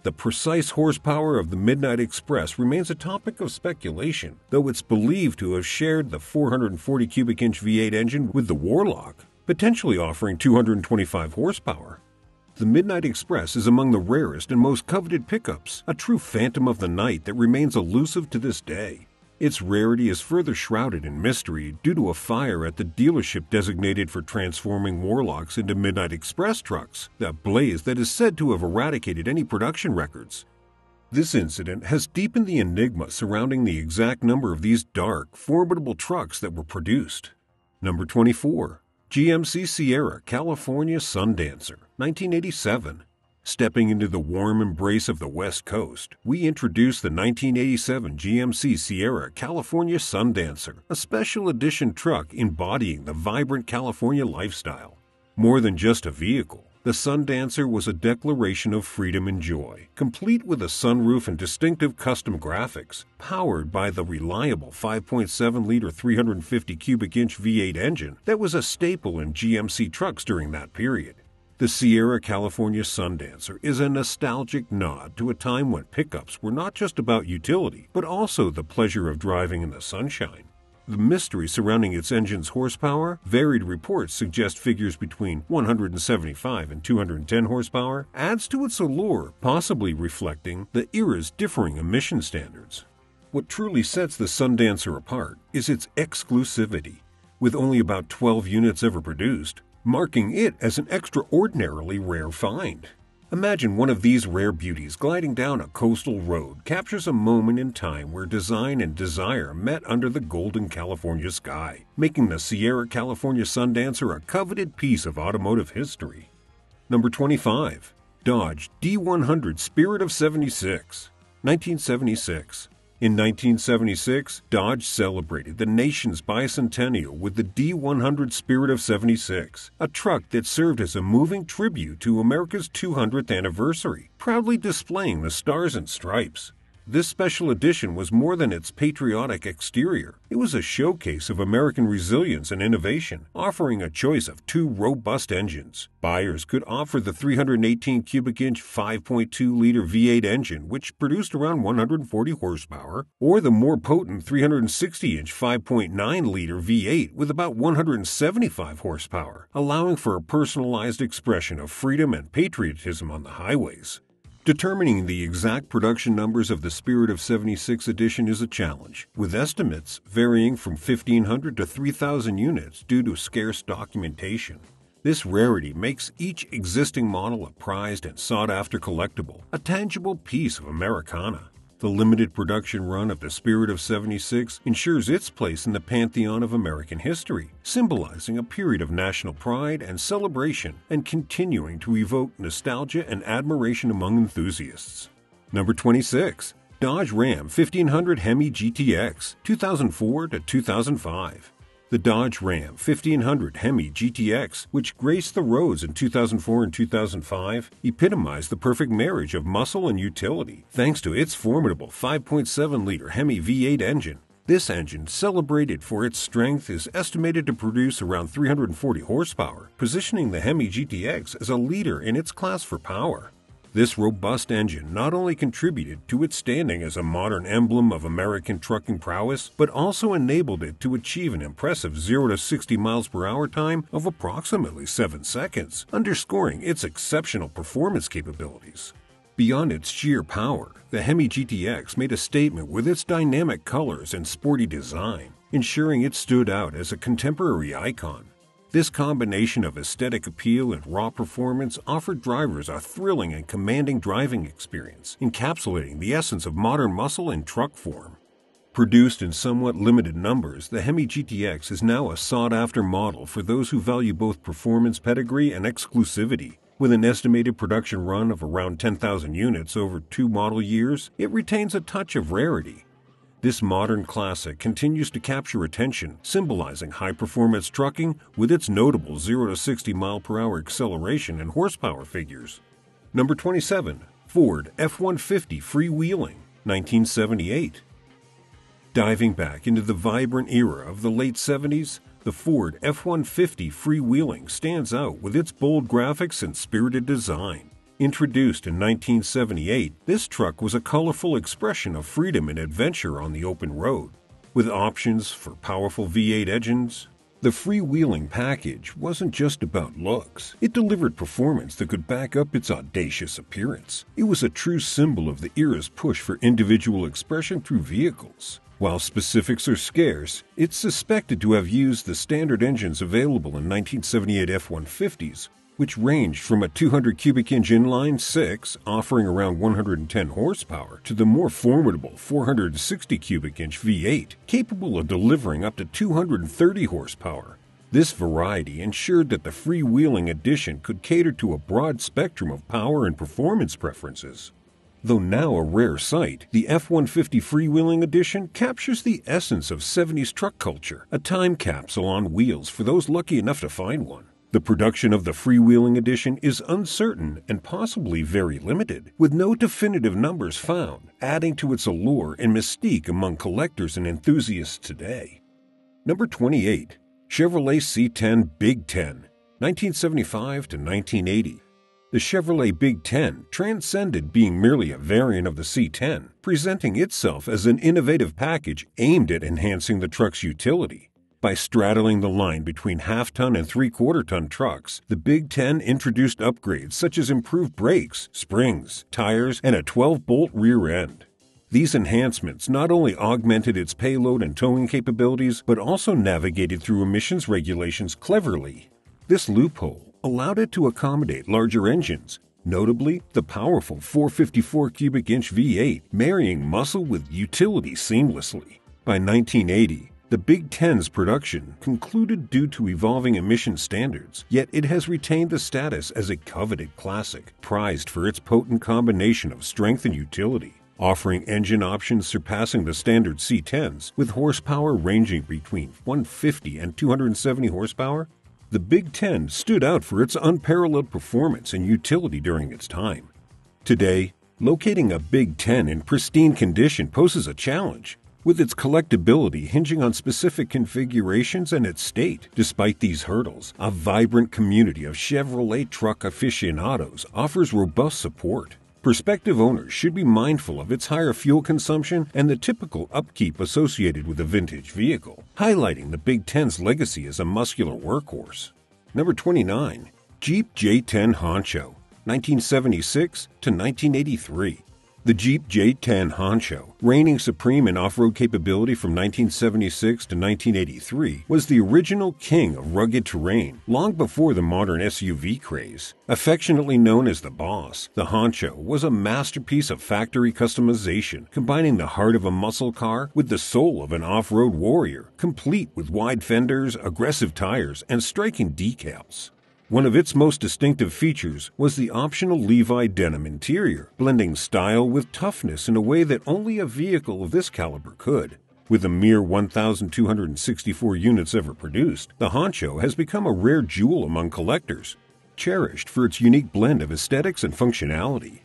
The precise horsepower of the Midnight Express remains a topic of speculation, though it's believed to have shared the four hundred forty cubic inch V eight engine with the Warlock, potentially offering two hundred twenty-five horsepower. The Midnight Express is among the rarest and most coveted pickups, a true phantom of the night that remains elusive to this day. Its rarity is further shrouded in mystery due to a fire at the dealership designated for transforming Warlocks into Midnight Express trucks, a blaze that is said to have eradicated any production records. This incident has deepened the enigma surrounding the exact number of these dark, formidable trucks that were produced. Number twenty-four. G M C Sierra California Sundancer, nineteen eighty-seven. Stepping into the warm embrace of the West Coast, we introduce the nineteen eighty-seven G M C Sierra California Sundancer, a special edition truck embodying the vibrant California lifestyle. More than just a vehicle, the Sundancer was a declaration of freedom and joy, complete with a sunroof and distinctive custom graphics, powered by the reliable five point seven liter three hundred fifty cubic inch V eight engine that was a staple in G M C trucks during that period. The Sierra California Sundancer is a nostalgic nod to a time when pickups were not just about utility, but also the pleasure of driving in the sunshine. The mystery surrounding its engine's horsepower, varied reports suggest figures between one hundred seventy-five and two hundred ten horsepower, adds to its allure, possibly reflecting the era's differing emission standards. What truly sets the Sundancer apart is its exclusivity. With only about twelve units ever produced, marking it as an extraordinarily rare find. Imagine one of these rare beauties gliding down a coastal road captures a moment in time where design and desire met under the golden California sky, making the Sierra California Sundancer a coveted piece of automotive history. Number twenty-five. Dodge D one hundred Spirit of seventy-six. nineteen seventy-six. In nineteen seventy-six, Dodge celebrated the nation's bicentennial with the D one hundred Spirit of seventy-six, a truck that served as a moving tribute to America's two hundredth anniversary, proudly displaying the stars and stripes. This special edition was more than its patriotic exterior. It was a showcase of American resilience and innovation, offering a choice of two robust engines. Buyers could offer the three hundred eighteen cubic inch five point two liter V eight engine, which produced around one hundred forty horsepower, or the more potent three hundred sixty inch five point nine liter V eight with about one hundred seventy-five horsepower, allowing for a personalized expression of freedom and patriotism on the highways. Determining the exact production numbers of the Spirit of seventy-six edition is a challenge, with estimates varying from fifteen hundred to three thousand units due to scarce documentation. This rarity makes each existing model a prized and sought-after collectible, a tangible piece of Americana. The limited production run of the Spirit of seventy-six ensures its place in the pantheon of American history, symbolizing a period of national pride and celebration and continuing to evoke nostalgia and admiration among enthusiasts. Number twenty-six. Dodge Ram fifteen hundred Hemi G T X, two thousand four to two thousand five. The Dodge Ram fifteen hundred Hemi G T X, which graced the roads in two thousand four and two thousand five, epitomized the perfect marriage of muscle and utility, thanks to its formidable five point seven liter Hemi V eight engine. This engine, celebrated for its strength, is estimated to produce around three hundred forty horsepower, positioning the Hemi G T X as a leader in its class for power. This robust engine not only contributed to its standing as a modern emblem of American trucking prowess, but also enabled it to achieve an impressive zero to sixty miles per hour time of approximately seven seconds, underscoring its exceptional performance capabilities. Beyond its sheer power, the Hemi G T X made a statement with its dynamic colors and sporty design, ensuring it stood out as a contemporary icon. This combination of aesthetic appeal and raw performance offered drivers a thrilling and commanding driving experience, encapsulating the essence of modern muscle in truck form. Produced in somewhat limited numbers, the Hemi G T X is now a sought-after model for those who value both performance pedigree and exclusivity. With an estimated production run of around ten thousand units over two model years, it retains a touch of rarity. This modern classic continues to capture attention, symbolizing high-performance trucking with its notable zero to sixty mile per hour acceleration and horsepower figures. Number twenty-seven. Ford F one fifty Freewheeling, nineteen seventy-eight. Diving back into the vibrant era of the late seventies, the Ford F one fifty Freewheeling stands out with its bold graphics and spirited design. Introduced in nineteen seventy-eight, this truck was a colorful expression of freedom and adventure on the open road. With options for powerful V eight engines, the freewheeling package wasn't just about looks. It delivered performance that could back up its audacious appearance. It was a true symbol of the era's push for individual expression through vehicles. While specifics are scarce, it's suspected to have used the standard engines available in nineteen seventy-eight F one fifties, which ranged from a two hundred cubic inch inline six, offering around one hundred ten horsepower, to the more formidable four hundred sixty cubic inch V eight, capable of delivering up to two hundred thirty horsepower. This variety ensured that the freewheeling edition could cater to a broad spectrum of power and performance preferences. Though now a rare sight, the F one fifty Freewheeling Edition captures the essence of seventies truck culture, a time capsule on wheels for those lucky enough to find one. The production of the Freewheeling Edition is uncertain and possibly very limited, with no definitive numbers found, adding to its allure and mystique among collectors and enthusiasts today. Number twenty-eight. Chevrolet C ten Big Ten, nineteen seventy-five to nineteen eighty. The Chevrolet Big Ten transcended being merely a variant of the C ten, presenting itself as an innovative package aimed at enhancing the truck's utility. By straddling the line between half-ton and three-quarter-ton trucks, the Big Ten introduced upgrades such as improved brakes, springs, tires, and a twelve-bolt rear end. These enhancements not only augmented its payload and towing capabilities, but also navigated through emissions regulations cleverly. This loophole allowed it to accommodate larger engines, notably the powerful four fifty-four cubic inch V eight, marrying muscle with utility seamlessly. By nineteen eighty, the Big Ten's production concluded due to evolving emission standards, yet it has retained the status as a coveted classic, prized for its potent combination of strength and utility, offering engine options surpassing the standard C tens with horsepower ranging between one hundred fifty and two hundred seventy horsepower. The Big Ten stood out for its unparalleled performance and utility during its time. Today, locating a Big Ten in pristine condition poses a challenge, with its collectability hinging on specific configurations and its state. Despite these hurdles, a vibrant community of Chevrolet truck aficionados offers robust support. Prospective owners should be mindful of its higher fuel consumption and the typical upkeep associated with a vintage vehicle, highlighting the Big Ten's legacy as a muscular workhorse. Number twenty-nine. Jeep J ten Honcho, nineteen seventy-six to nineteen eighty-three. The Jeep J ten Honcho, reigning supreme in off-road capability from nineteen seventy-six to nineteen eighty-three, was the original king of rugged terrain long before the modern S U V craze. Affectionately known as the Boss, the Honcho was a masterpiece of factory customization, combining the heart of a muscle car with the soul of an off-road warrior, complete with wide fenders, aggressive tires, and striking decals. One of its most distinctive features was the optional Levi denim interior, blending style with toughness in a way that only a vehicle of this caliber could. With a mere one thousand two hundred sixty-four units ever produced, the Honcho has become a rare jewel among collectors, cherished for its unique blend of aesthetics and functionality.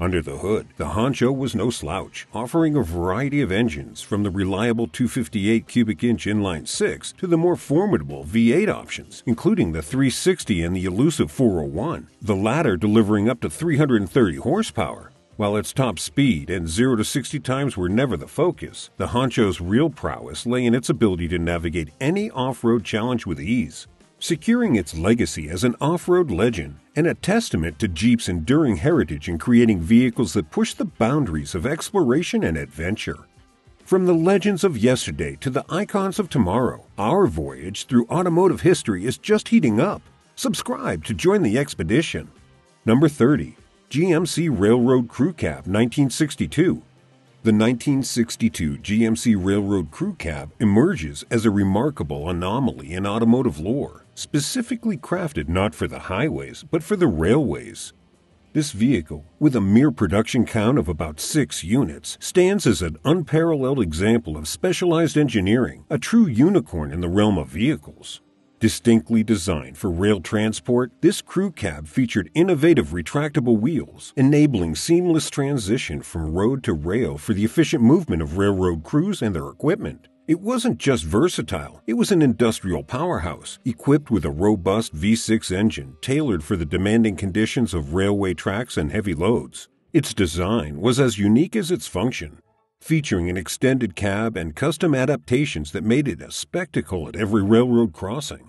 Under the hood, the Honcho was no slouch, offering a variety of engines from the reliable two fifty-eight cubic inch inline six to the more formidable V eight options, including the three sixty and the elusive four oh one, the latter delivering up to three hundred thirty horsepower. While its top speed and zero to sixty times were never the focus, the Honcho's real prowess lay in its ability to navigate any off-road challenge with ease, securing its legacy as an off-road legend and a testament to Jeep's enduring heritage in creating vehicles that push the boundaries of exploration and adventure. From the legends of yesterday to the icons of tomorrow, our voyage through automotive history is just heating up. Subscribe to join the expedition. Number thirty. G M C Railroad Crew Cab nineteen sixty-two. The nineteen sixty-two G M C Railroad Crew Cab emerges as a remarkable anomaly in automotive lore, specifically crafted not for the highways but for the railways. This vehicle, with a mere production count of about six units, stands as an unparalleled example of specialized engineering, a true unicorn in the realm of vehicles. Distinctly designed for rail transport, this crew cab featured innovative retractable wheels, enabling seamless transition from road to rail for the efficient movement of railroad crews and their equipment. It wasn't just versatile, it was an industrial powerhouse, equipped with a robust V six engine tailored for the demanding conditions of railway tracks and heavy loads. Its design was as unique as its function, featuring an extended cab and custom adaptations that made it a spectacle at every railroad crossing.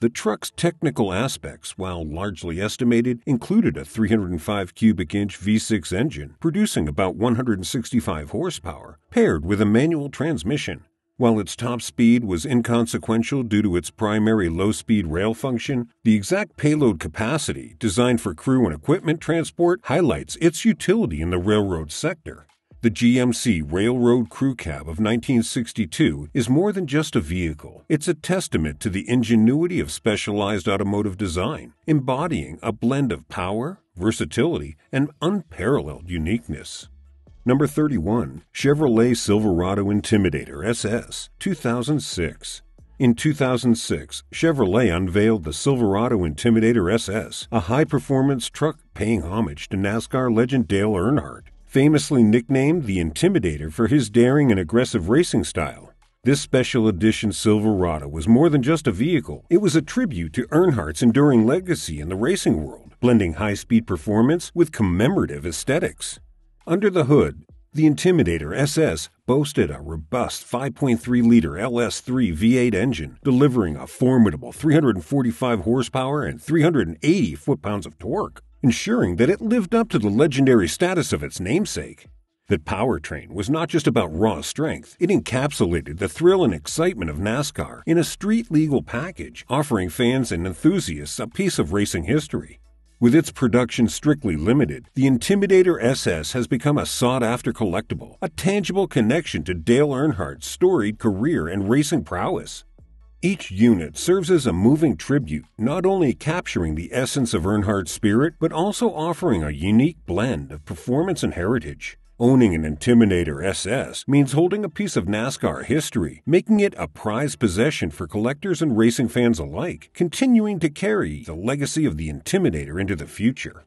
The truck's technical aspects, while largely estimated, included a three hundred five cubic inch V six engine producing about one hundred sixty-five horsepower, paired with a manual transmission. While its top speed was inconsequential due to its primary low-speed rail function, the exact payload capacity, designed for crew and equipment transport, highlights its utility in the railroad sector. The G M C Railroad Crew Cab of nineteen sixty-two is more than just a vehicle. It's a testament to the ingenuity of specialized automotive design, embodying a blend of power, versatility, and unparalleled uniqueness. Number thirty-one. Chevrolet Silverado Intimidator S S, two thousand six. In two thousand six, Chevrolet unveiled the Silverado Intimidator S S, a high-performance truck paying homage to NASCAR legend Dale Earnhardt, famously nicknamed the Intimidator for his daring and aggressive racing style. This special edition Silverado was more than just a vehicle. It was a tribute to Earnhardt's enduring legacy in the racing world, blending high-speed performance with commemorative aesthetics. Under the hood, the Intimidator S S boasted a robust five point three liter L S three V eight engine, delivering a formidable three hundred forty-five horsepower and three hundred eighty foot-pounds of torque, ensuring that it lived up to the legendary status of its namesake. The powertrain was not just about raw strength, it encapsulated the thrill and excitement of NASCAR in a street-legal package, offering fans and enthusiasts a piece of racing history. With its production strictly limited, the Intimidator S S has become a sought-after collectible, a tangible connection to Dale Earnhardt's storied career and racing prowess. Each unit serves as a moving tribute, not only capturing the essence of Earnhardt's spirit, but also offering a unique blend of performance and heritage. Owning an Intimidator S S means holding a piece of NASCAR history, making it a prized possession for collectors and racing fans alike, continuing to carry the legacy of the Intimidator into the future.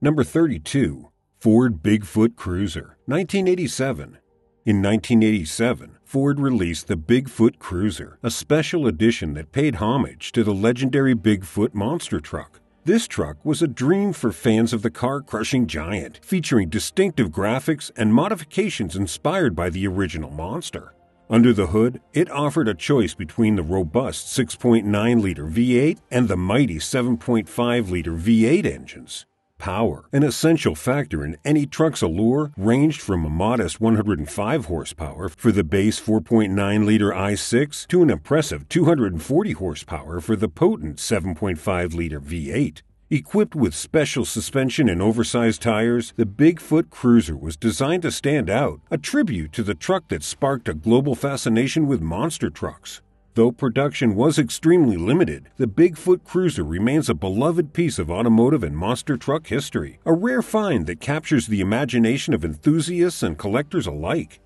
Number thirty-two. Ford Bigfoot Cruiser, nineteen eighty-seven. In nineteen eighty-seven, Ford released the Bigfoot Cruiser, a special edition that paid homage to the legendary Bigfoot monster truck. This truck was a dream for fans of the car-crushing giant, featuring distinctive graphics and modifications inspired by the original monster. Under the hood, it offered a choice between the robust six point nine liter V eight and the mighty seven point five liter V eight engines. Power, an essential factor in any truck's allure, ranged from a modest one hundred five horsepower for the base four point nine liter I six to an impressive two hundred forty horsepower for the potent seven point five liter V eight. Equipped with special suspension and oversized tires, the Bigfoot Cruiser was designed to stand out, a tribute to the truck that sparked a global fascination with monster trucks. Though production was extremely limited, the Bigfoot Cruiser remains a beloved piece of automotive and monster truck history, a rare find that captures the imagination of enthusiasts and collectors alike.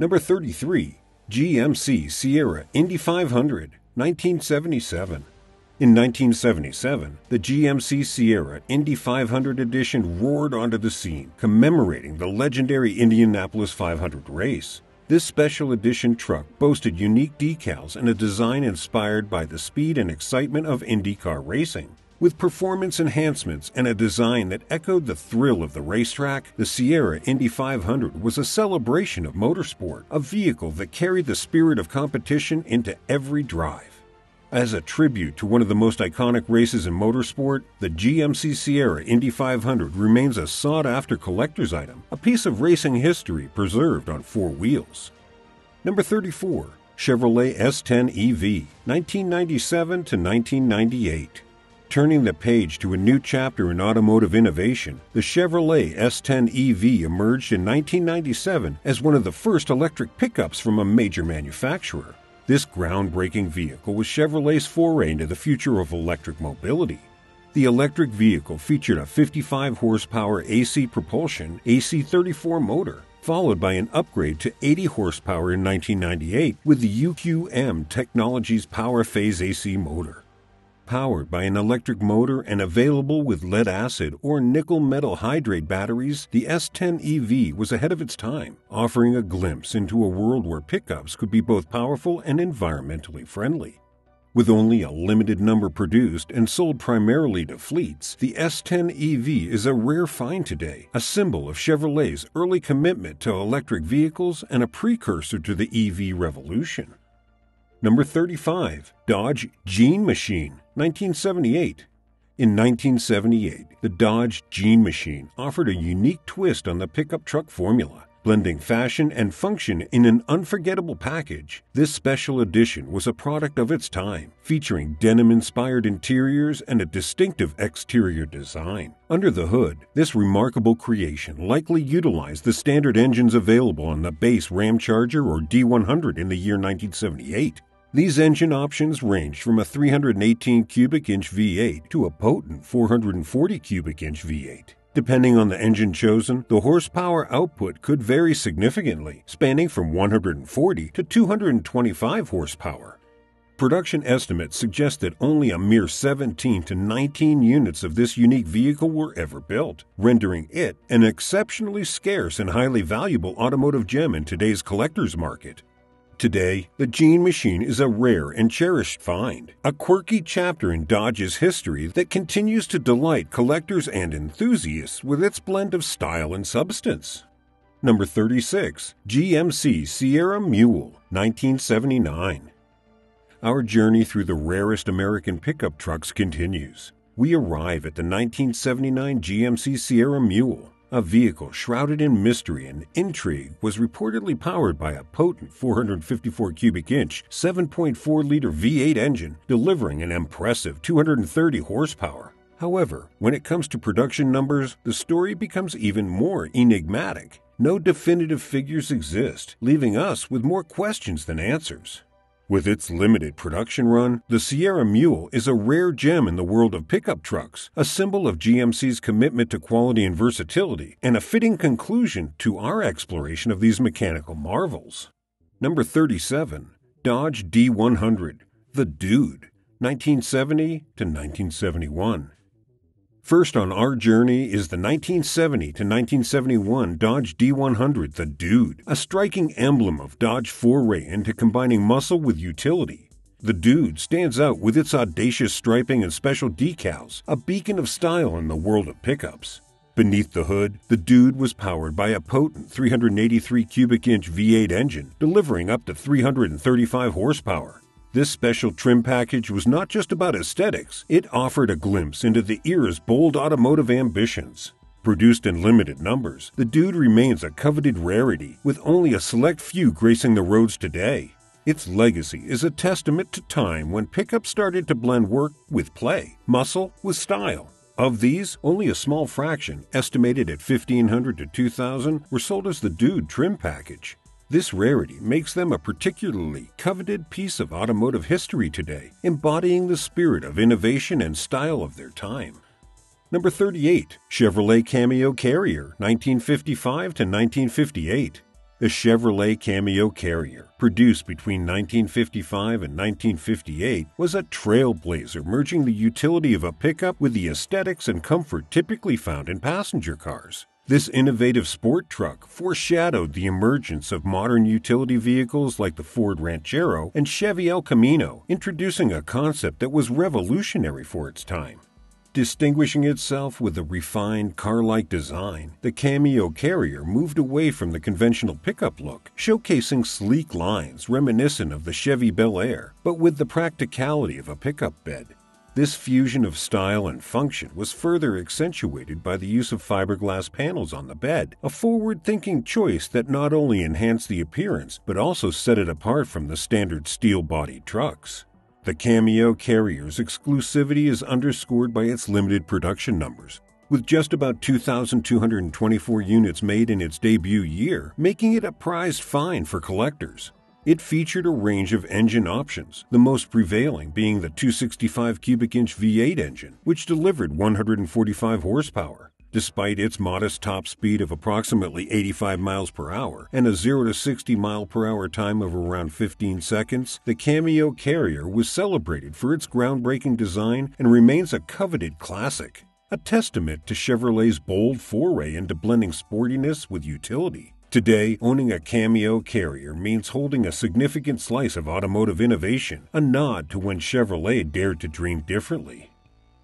Number thirty-three. G M C Sierra Indy five hundred, nineteen seventy-seven. In nineteen seventy-seven, the G M C Sierra Indy five hundred edition roared onto the scene, commemorating the legendary Indianapolis five hundred race. This special edition truck boasted unique decals and a design inspired by the speed and excitement of IndyCar racing. With performance enhancements and a design that echoed the thrill of the racetrack, the Sierra Indy five hundred was a celebration of motorsport, a vehicle that carried the spirit of competition into every drive. As a tribute to one of the most iconic races in motorsport, the G M C Sierra Indy five hundred remains a sought-after collector's item, a piece of racing history preserved on four wheels. Number thirty-four. Chevrolet S ten E V, nineteen ninety-seven to nineteen ninety-eight. Turning the page to a new chapter in automotive innovation, the Chevrolet S ten E V emerged in nineteen ninety-seven as one of the first electric pickups from a major manufacturer. This groundbreaking vehicle was Chevrolet's foray into the future of electric mobility. The electric vehicle featured a fifty-five horsepower A C propulsion A C thirty-four motor, followed by an upgrade to eighty horsepower in nineteen ninety-eight with the U Q M Technologies Power Phase A C motor. Powered by an electric motor and available with lead-acid or nickel-metal hydrate batteries, the S ten E V was ahead of its time, offering a glimpse into a world where pickups could be both powerful and environmentally friendly. With only a limited number produced and sold primarily to fleets, the S ten E V is a rare find today, a symbol of Chevrolet's early commitment to electric vehicles and a precursor to the E V revolution. Number thirty-five. Dodge Gene Machine, nineteen seventy-eight. In nineteen seventy-eight, the Dodge Gene Machine offered a unique twist on the pickup truck formula, blending fashion and function in an unforgettable package. This special edition was a product of its time, featuring denim-inspired interiors and a distinctive exterior design. Under the hood, this remarkable creation likely utilized the standard engines available on the base Ram Charger or D one hundred in the year nineteen seventy-eight. These engine options ranged from a three hundred eighteen cubic inch V eight to a potent four hundred forty cubic inch V eight. Depending on the engine chosen, the horsepower output could vary significantly, spanning from one hundred forty to two hundred twenty-five horsepower. Production estimates suggest that only a mere seventeen to nineteen units of this unique vehicle were ever built, rendering it an exceptionally scarce and highly valuable automotive gem in today's collector's market. Today, the Gene Machine is a rare and cherished find, a quirky chapter in Dodge's history that continues to delight collectors and enthusiasts with its blend of style and substance. Number thirty-six. G M C Sierra Mule, nineteen seventy-nine. Our journey through the rarest American pickup trucks continues. We arrive at the nineteen seventy-nine G M C Sierra Mule, a vehicle shrouded in mystery and intrigue was reportedly powered by a potent four hundred fifty-four cubic inch, seven point four liter V eight engine, delivering an impressive two hundred thirty horsepower. However, when it comes to production numbers, the story becomes even more enigmatic. No definitive figures exist, leaving us with more questions than answers. With its limited production run, the Sierra Mule is a rare gem in the world of pickup trucks, a symbol of G M C's commitment to quality and versatility, and a fitting conclusion to our exploration of these mechanical marvels. Number thirty-seven. Dodge D one hundred The Dude, nineteen seventy to nineteen seventy-one. First on our journey is the nineteen seventy to nineteen seventy-one Dodge D one hundred The Dude, a striking emblem of Dodge's foray into combining muscle with utility. The Dude stands out with its audacious striping and special decals, a beacon of style in the world of pickups. Beneath the hood, the Dude was powered by a potent three hundred eighty-three cubic inch V eight engine, delivering up to three hundred thirty-five horsepower. This special trim package was not just about aesthetics, it offered a glimpse into the era's bold automotive ambitions. Produced in limited numbers, the Dude remains a coveted rarity, with only a select few gracing the roads today. Its legacy is a testament to time when pickups started to blend work with play, muscle with style. Of these, only a small fraction, estimated at fifteen hundred to two thousand, were sold as the Dude trim package. This rarity makes them a particularly coveted piece of automotive history today, embodying the spirit of innovation and style of their time. Number thirty-eight. Chevrolet Cameo Carrier, nineteen fifty-five to nineteen fifty-eight. The Chevrolet Cameo Carrier, produced between nineteen fifty-five and nineteen fifty-eight, was a trailblazer merging the utility of a pickup with the aesthetics and comfort typically found in passenger cars. This innovative sport truck foreshadowed the emergence of modern utility vehicles like the Ford Ranchero and Chevy El Camino, introducing a concept that was revolutionary for its time. Distinguishing itself with a refined car-like design, the Cameo Carrier moved away from the conventional pickup look, showcasing sleek lines reminiscent of the Chevy Bel Air, but with the practicality of a pickup bed. This fusion of style and function was further accentuated by the use of fiberglass panels on the bed, a forward-thinking choice that not only enhanced the appearance but also set it apart from the standard steel-bodied trucks. The Cameo Carrier's exclusivity is underscored by its limited production numbers, with just about two thousand two hundred twenty-four units made in its debut year, making it a prized find for collectors. It featured a range of engine options, the most prevailing being the two hundred sixty-five cubic inch V eight engine, which delivered one hundred forty-five horsepower. Despite its modest top speed of approximately eighty-five miles per hour and a zero to sixty mile per hour time of around fifteen seconds, the Cameo Carrier was celebrated for its groundbreaking design and remains a coveted classic, a testament to Chevrolet's bold foray into blending sportiness with utility. Today, owning a Cameo Carrier means holding a significant slice of automotive innovation, a nod to when Chevrolet dared to dream differently.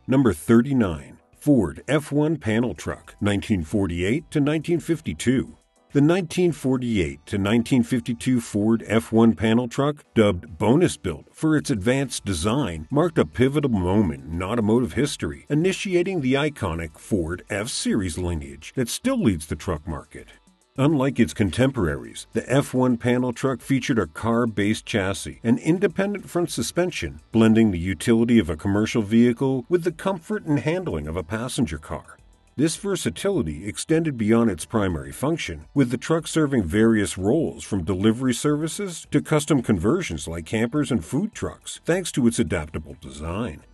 Number thirty-nine. Ford F one Panel Truck, nineteen forty-eight to nineteen fifty-two. The nineteen forty-eight to nineteen fifty-two Ford F one panel truck, dubbed Bonus Built for its advanced design, marked a pivotal moment in automotive history, initiating the iconic Ford F-Series lineage that still leads the truck market. Unlike its contemporaries, the F one panel truck featured a car-based chassis and independent front suspension, blending the utility of a commercial vehicle with the comfort and handling of a passenger car. This versatility extended beyond its primary function, with the truck serving various roles from delivery services to custom conversions like campers and food trucks, thanks to its adaptable design.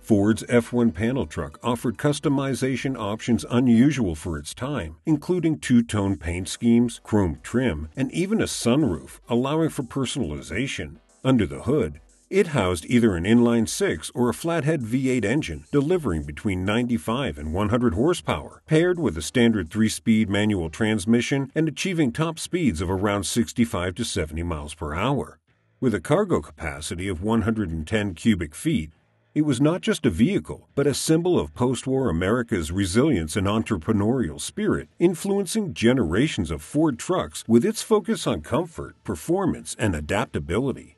Ford's F one panel truck offered customization options unusual for its time, including two-tone paint schemes, chrome trim, and even a sunroof, allowing for personalization. Under the hood, It housed either an inline six or a flathead V eight engine, delivering between ninety-five and one hundred horsepower, paired with a standard three-speed manual transmission and achieving top speeds of around sixty-five to seventy miles per hour. With a cargo capacity of one hundred ten cubic feet, it was not just a vehicle, but a symbol of post-war America's resilience and entrepreneurial spirit, influencing generations of Ford trucks with its focus on comfort, performance, and adaptability.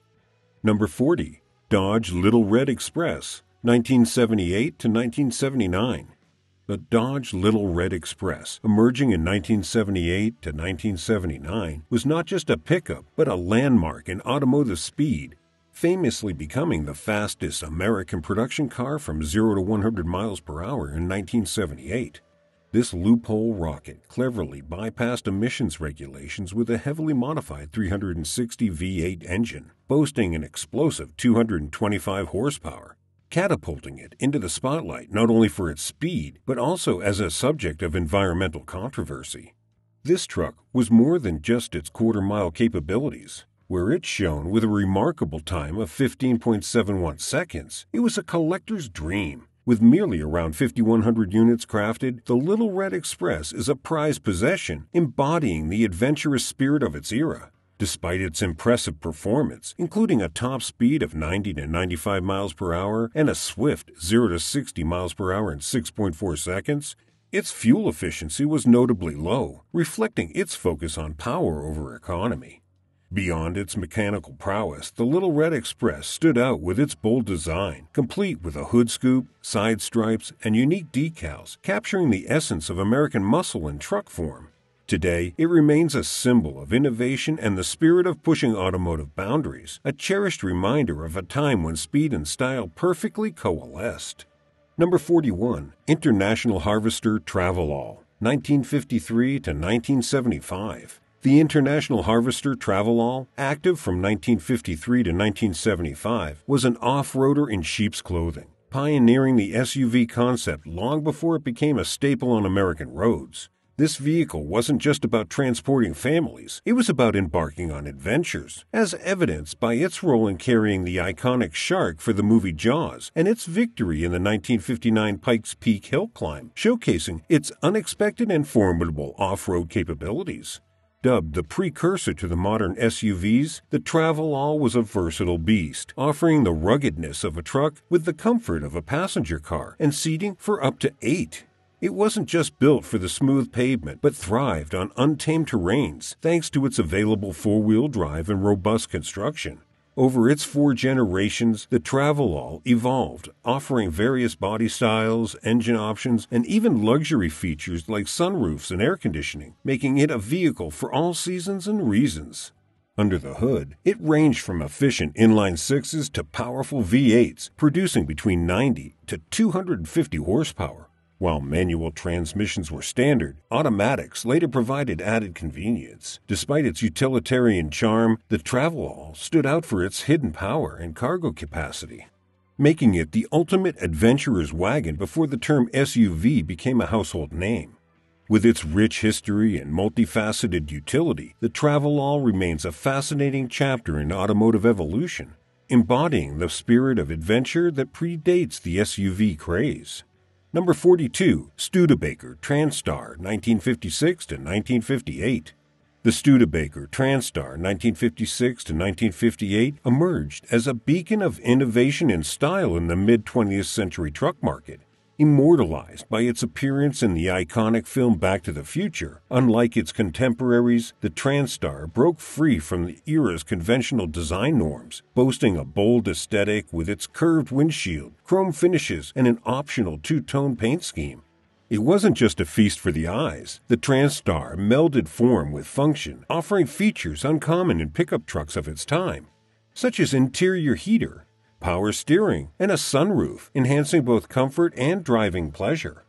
Number forty. Dodge Little Red Express, nineteen seventy-eight to nineteen seventy-nine. The Dodge Little Red Express, emerging in nineteen seventy-eight to nineteen seventy-nine, was not just a pickup, but a landmark in automotive speed, famously becoming the fastest American production car from zero to one hundred miles per hour in nineteen seventy-eight. This loophole rocket cleverly bypassed emissions regulations with a heavily modified three hundred sixty V eight engine, boasting an explosive two hundred twenty-five horsepower, catapulting it into the spotlight not only for its speed, but also as a subject of environmental controversy. This truck was more than just its quarter-mile capabilities. Where it shone with a remarkable time of fifteen point seven one seconds, it was a collector's dream. With merely around fifty-one hundred units crafted, the Little Red Express is a prized possession, embodying the adventurous spirit of its era. Despite its impressive performance, including a top speed of ninety to ninety-five miles per hour and a swift zero to sixty miles per hour in six point four seconds, its fuel efficiency was notably low, reflecting its focus on power over economy. Beyond its mechanical prowess, the Little Red Express stood out with its bold design, complete with a hood scoop, side stripes, and unique decals, capturing the essence of American muscle in truck form. Today, it remains a symbol of innovation and the spirit of pushing automotive boundaries, a cherished reminder of a time when speed and style perfectly coalesced. Number forty-one. International Harvester Travelall, nineteen fifty-three to nineteen seventy-five. The International Harvester Travelall, active from nineteen fifty-three to nineteen seventy-five, was an off-roader in sheep's clothing, pioneering the S U V concept long before it became a staple on American roads. This vehicle wasn't just about transporting families, it was about embarking on adventures, as evidenced by its role in carrying the iconic shark for the movie Jaws and its victory in the nineteen fifty-nine Pikes Peak Hill climb, showcasing its unexpected and formidable off-road capabilities. Dubbed the precursor to the modern S U Vs, the Travelall was a versatile beast, offering the ruggedness of a truck with the comfort of a passenger car and seating for up to eight. It wasn't just built for the smooth pavement, but thrived on untamed terrains thanks to its available four-wheel drive and robust construction. Over its four generations, the Travelall evolved, offering various body styles, engine options, and even luxury features like sunroofs and air conditioning, making it a vehicle for all seasons and reasons. Under the hood, it ranged from efficient inline sixes to powerful V eights, producing between ninety to two hundred fifty horsepower. While manual transmissions were standard, automatics later provided added convenience. Despite its utilitarian charm, the Travelall stood out for its hidden power and cargo capacity, making it the ultimate adventurer's wagon before the term S U V became a household name. With its rich history and multifaceted utility, the Travelall remains a fascinating chapter in automotive evolution, embodying the spirit of adventure that predates the S U V craze. Number forty-two. Studebaker Transtar, nineteen fifty-six to nineteen fifty-eight. The Studebaker Transtar nineteen fifty-six to nineteen fifty-eight emerged as a beacon of innovation and style in the mid-twentieth century truck market, immortalized by its appearance in the iconic film Back to the Future. Unlike its contemporaries, the Transtar broke free from the era's conventional design norms, boasting a bold aesthetic with its curved windshield, chrome finishes, and an optional two-tone paint scheme. It wasn't just a feast for the eyes. The Transtar melded form with function, offering features uncommon in pickup trucks of its time, such as interior heater, power steering, and a sunroof, enhancing both comfort and driving pleasure.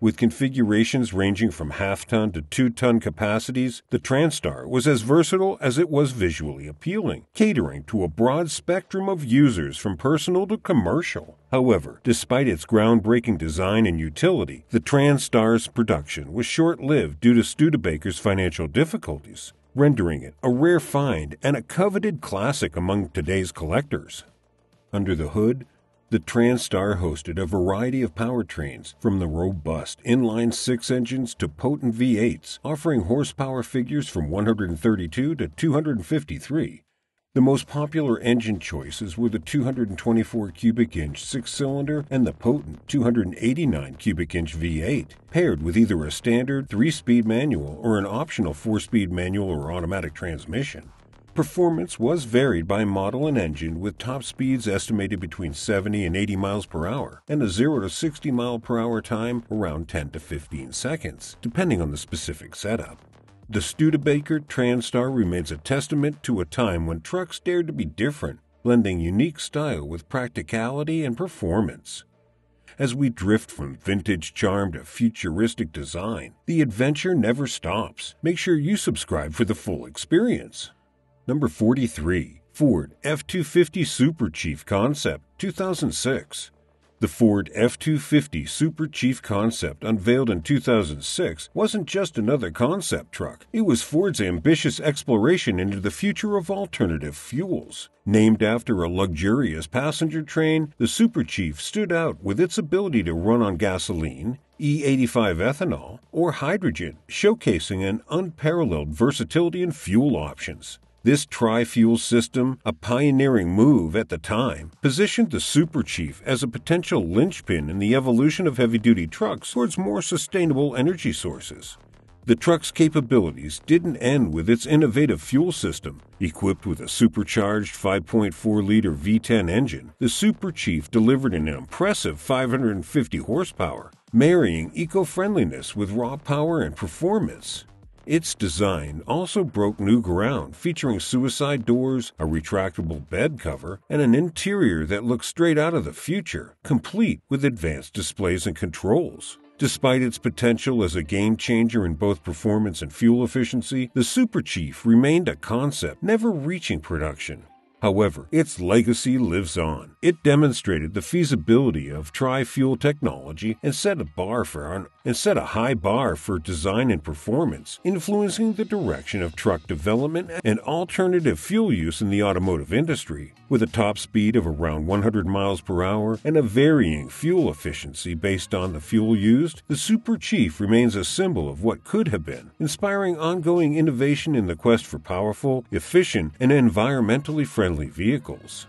With configurations ranging from half-ton to two-ton capacities, the Transtar was as versatile as it was visually appealing, catering to a broad spectrum of users from personal to commercial. However, despite its groundbreaking design and utility, the Transtar's production was short-lived due to Studebaker's financial difficulties, rendering it a rare find and a coveted classic among today's collectors. Under the hood, the Transtar hosted a variety of powertrains, from the robust inline-six engines to potent V eights, offering horsepower figures from one hundred thirty-two to two hundred fifty-three. The most popular engine choices were the two hundred twenty-four cubic inch six-cylinder and the potent two hundred eighty-nine cubic inch V eight, paired with either a standard three-speed manual or an optional four-speed manual or automatic transmission. Performance was varied by model and engine, with top speeds estimated between seventy and eighty miles per hour and a zero to sixty mile per hour time around ten to fifteen seconds, depending on the specific setup. The Studebaker Transtar remains a testament to a time when trucks dared to be different, blending unique style with practicality and performance. As we drift from vintage charm to futuristic design, the adventure never stops. Make sure you subscribe for the full experience. Number forty-three. Ford F two fifty Super Chief Concept, two thousand six. The Ford F two fifty Super Chief Concept, unveiled in two thousand six, wasn't just another concept truck. It was Ford's ambitious exploration into the future of alternative fuels. Named after a luxurious passenger train, the Super Chief stood out with its ability to run on gasoline, E eighty-five ethanol, or hydrogen, showcasing an unparalleled versatility in fuel options. This tri-fuel system, a pioneering move at the time, positioned the Super Chief as a potential linchpin in the evolution of heavy-duty trucks towards more sustainable energy sources. The truck's capabilities didn't end with its innovative fuel system. Equipped with a supercharged five point four liter V ten engine, the Super Chief delivered an impressive five hundred fifty horsepower, marrying eco-friendliness with raw power and performance. Its design also broke new ground, featuring suicide doors, a retractable bed cover, and an interior that looks straight out of the future, complete with advanced displays and controls. Despite its potential as a game-changer in both performance and fuel efficiency, the Super Chief remained a concept, never reaching production. However, its legacy lives on. It demonstrated the feasibility of tri-fuel technology and set a bar for an, and set a high bar for design and performance, influencing the direction of truck development and alternative fuel use in the automotive industry. With a top speed of around one hundred miles per hour and a varying fuel efficiency based on the fuel used, the Super Chief remains a symbol of what could have been, inspiring ongoing innovation in the quest for powerful, efficient, and environmentally friendly vehicles.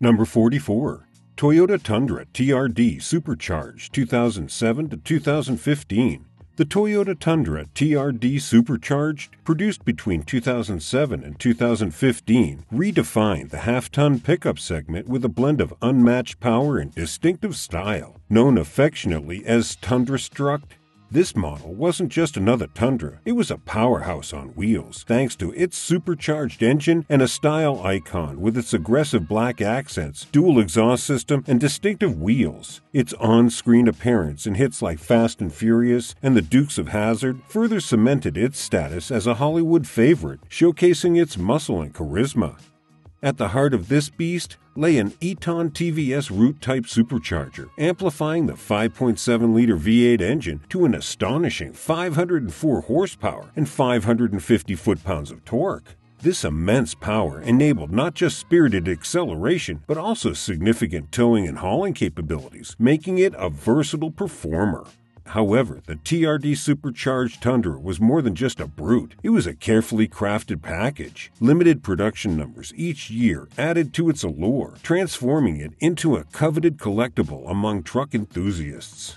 Number forty-four. Toyota Tundra T R D Supercharged, two thousand seven to two thousand fifteen. The Toyota Tundra T R D Supercharged, produced between two thousand seven and two thousand fifteen, redefined the half-ton pickup segment with a blend of unmatched power and distinctive style. Known affectionately as Tundra Struct, this model wasn't just another Tundra, it was a powerhouse on wheels, thanks to its supercharged engine and a style icon with its aggressive black accents, dual exhaust system, and distinctive wheels. Its on-screen appearance in hits like Fast and Furious and The Dukes of Hazzard further cemented its status as a Hollywood favorite, showcasing its muscle and charisma. At the heart of this beast lay an Eaton T V S Root-type supercharger, amplifying the five point seven liter V eight engine to an astonishing five hundred four horsepower and five hundred fifty foot-pounds of torque. This immense power enabled not just spirited acceleration, but also significant towing and hauling capabilities, making it a versatile performer. However, the T R D Supercharged Tundra was more than just a brute. It was a carefully crafted package. Limited production numbers each year added to its allure, transforming it into a coveted collectible among truck enthusiasts.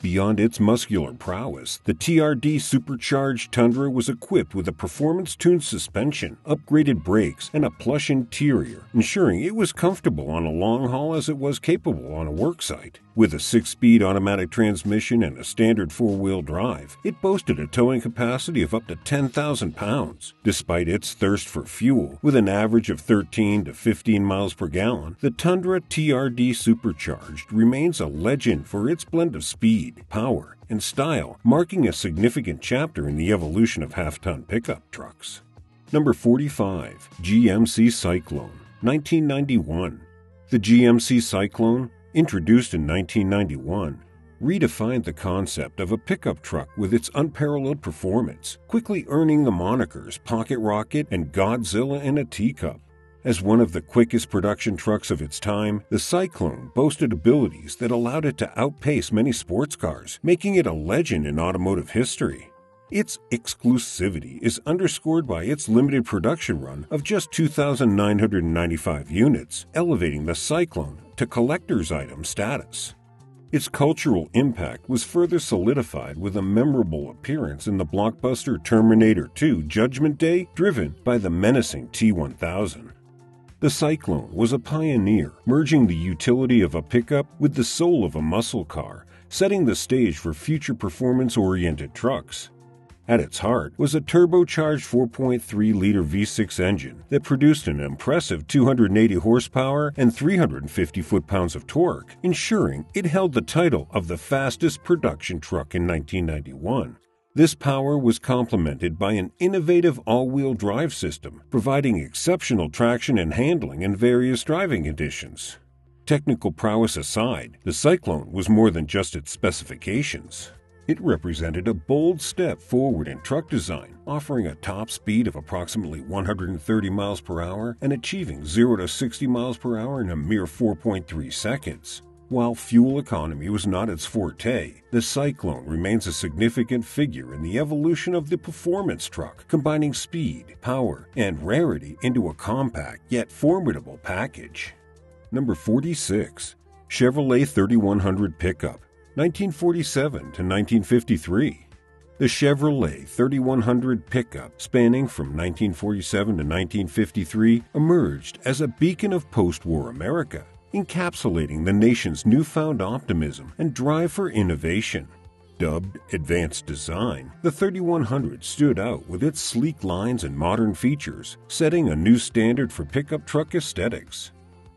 Beyond its muscular prowess, the T R D Supercharged Tundra was equipped with a performance-tuned suspension, upgraded brakes, and a plush interior, ensuring it was comfortable on a long haul as it was capable on a worksite. With a six-speed automatic transmission and a standard four-wheel drive, it boasted a towing capacity of up to ten thousand pounds. Despite its thirst for fuel, with an average of thirteen to fifteen miles per gallon, the Tundra T R D Supercharged remains a legend for its blend of speed, power, and style, marking a significant chapter in the evolution of half-ton pickup trucks. Number forty-five. G M C Cyclone, nineteen ninety-one. The G M C Cyclone, introduced in nineteen ninety-one, redefined the concept of a pickup truck with its unparalleled performance, quickly earning the monikers Pocket Rocket and Godzilla in a Teacup. As one of the quickest production trucks of its time, the Cyclone boasted abilities that allowed it to outpace many sports cars, making it a legend in automotive history. Its exclusivity is underscored by its limited production run of just two thousand nine hundred ninety-five units, elevating the Cyclone to collector's item status. Its cultural impact was further solidified with a memorable appearance in the blockbuster Terminator two Judgment Day, driven by the menacing T one thousand. The Cyclone was a pioneer, merging the utility of a pickup with the soul of a muscle car, setting the stage for future performance-oriented trucks. At its heart was a turbocharged four point three liter V six engine that produced an impressive two hundred eighty horsepower and three hundred fifty foot-pounds of torque, ensuring it held the title of the fastest production truck in nineteen ninety-one. This power was complemented by an innovative all-wheel drive system, providing exceptional traction and handling in various driving conditions. Technical prowess aside, the Cyclone was more than just its specifications. It represented a bold step forward in truck design, offering a top speed of approximately one hundred thirty miles per hour and achieving zero to sixty miles per hour in a mere four point three seconds. While fuel economy was not its forte, the Cyclone remains a significant figure in the evolution of the performance truck, combining speed, power, and rarity into a compact yet formidable package. Number forty-six. Chevrolet thirty-one hundred Pickup, nineteen forty-seven to nineteen fifty-three. The Chevrolet thirty-one hundred Pickup, spanning from nineteen forty-seven to nineteen fifty-three, emerged as a beacon of post-war America, encapsulating the nation's newfound optimism and drive for innovation. Dubbed advanced design, the thirty-one hundred stood out with its sleek lines and modern features, setting a new standard for pickup truck aesthetics.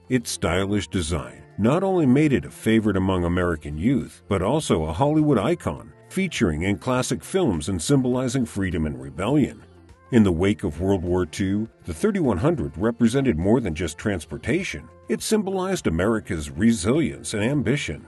Its stylish design not only made it a favorite among American youth, but also a Hollywood icon, featuring in classic films and symbolizing freedom and rebellion. In the wake of World War Two, the thirty-one hundred represented more than just transportation. It symbolized America's resilience and ambition.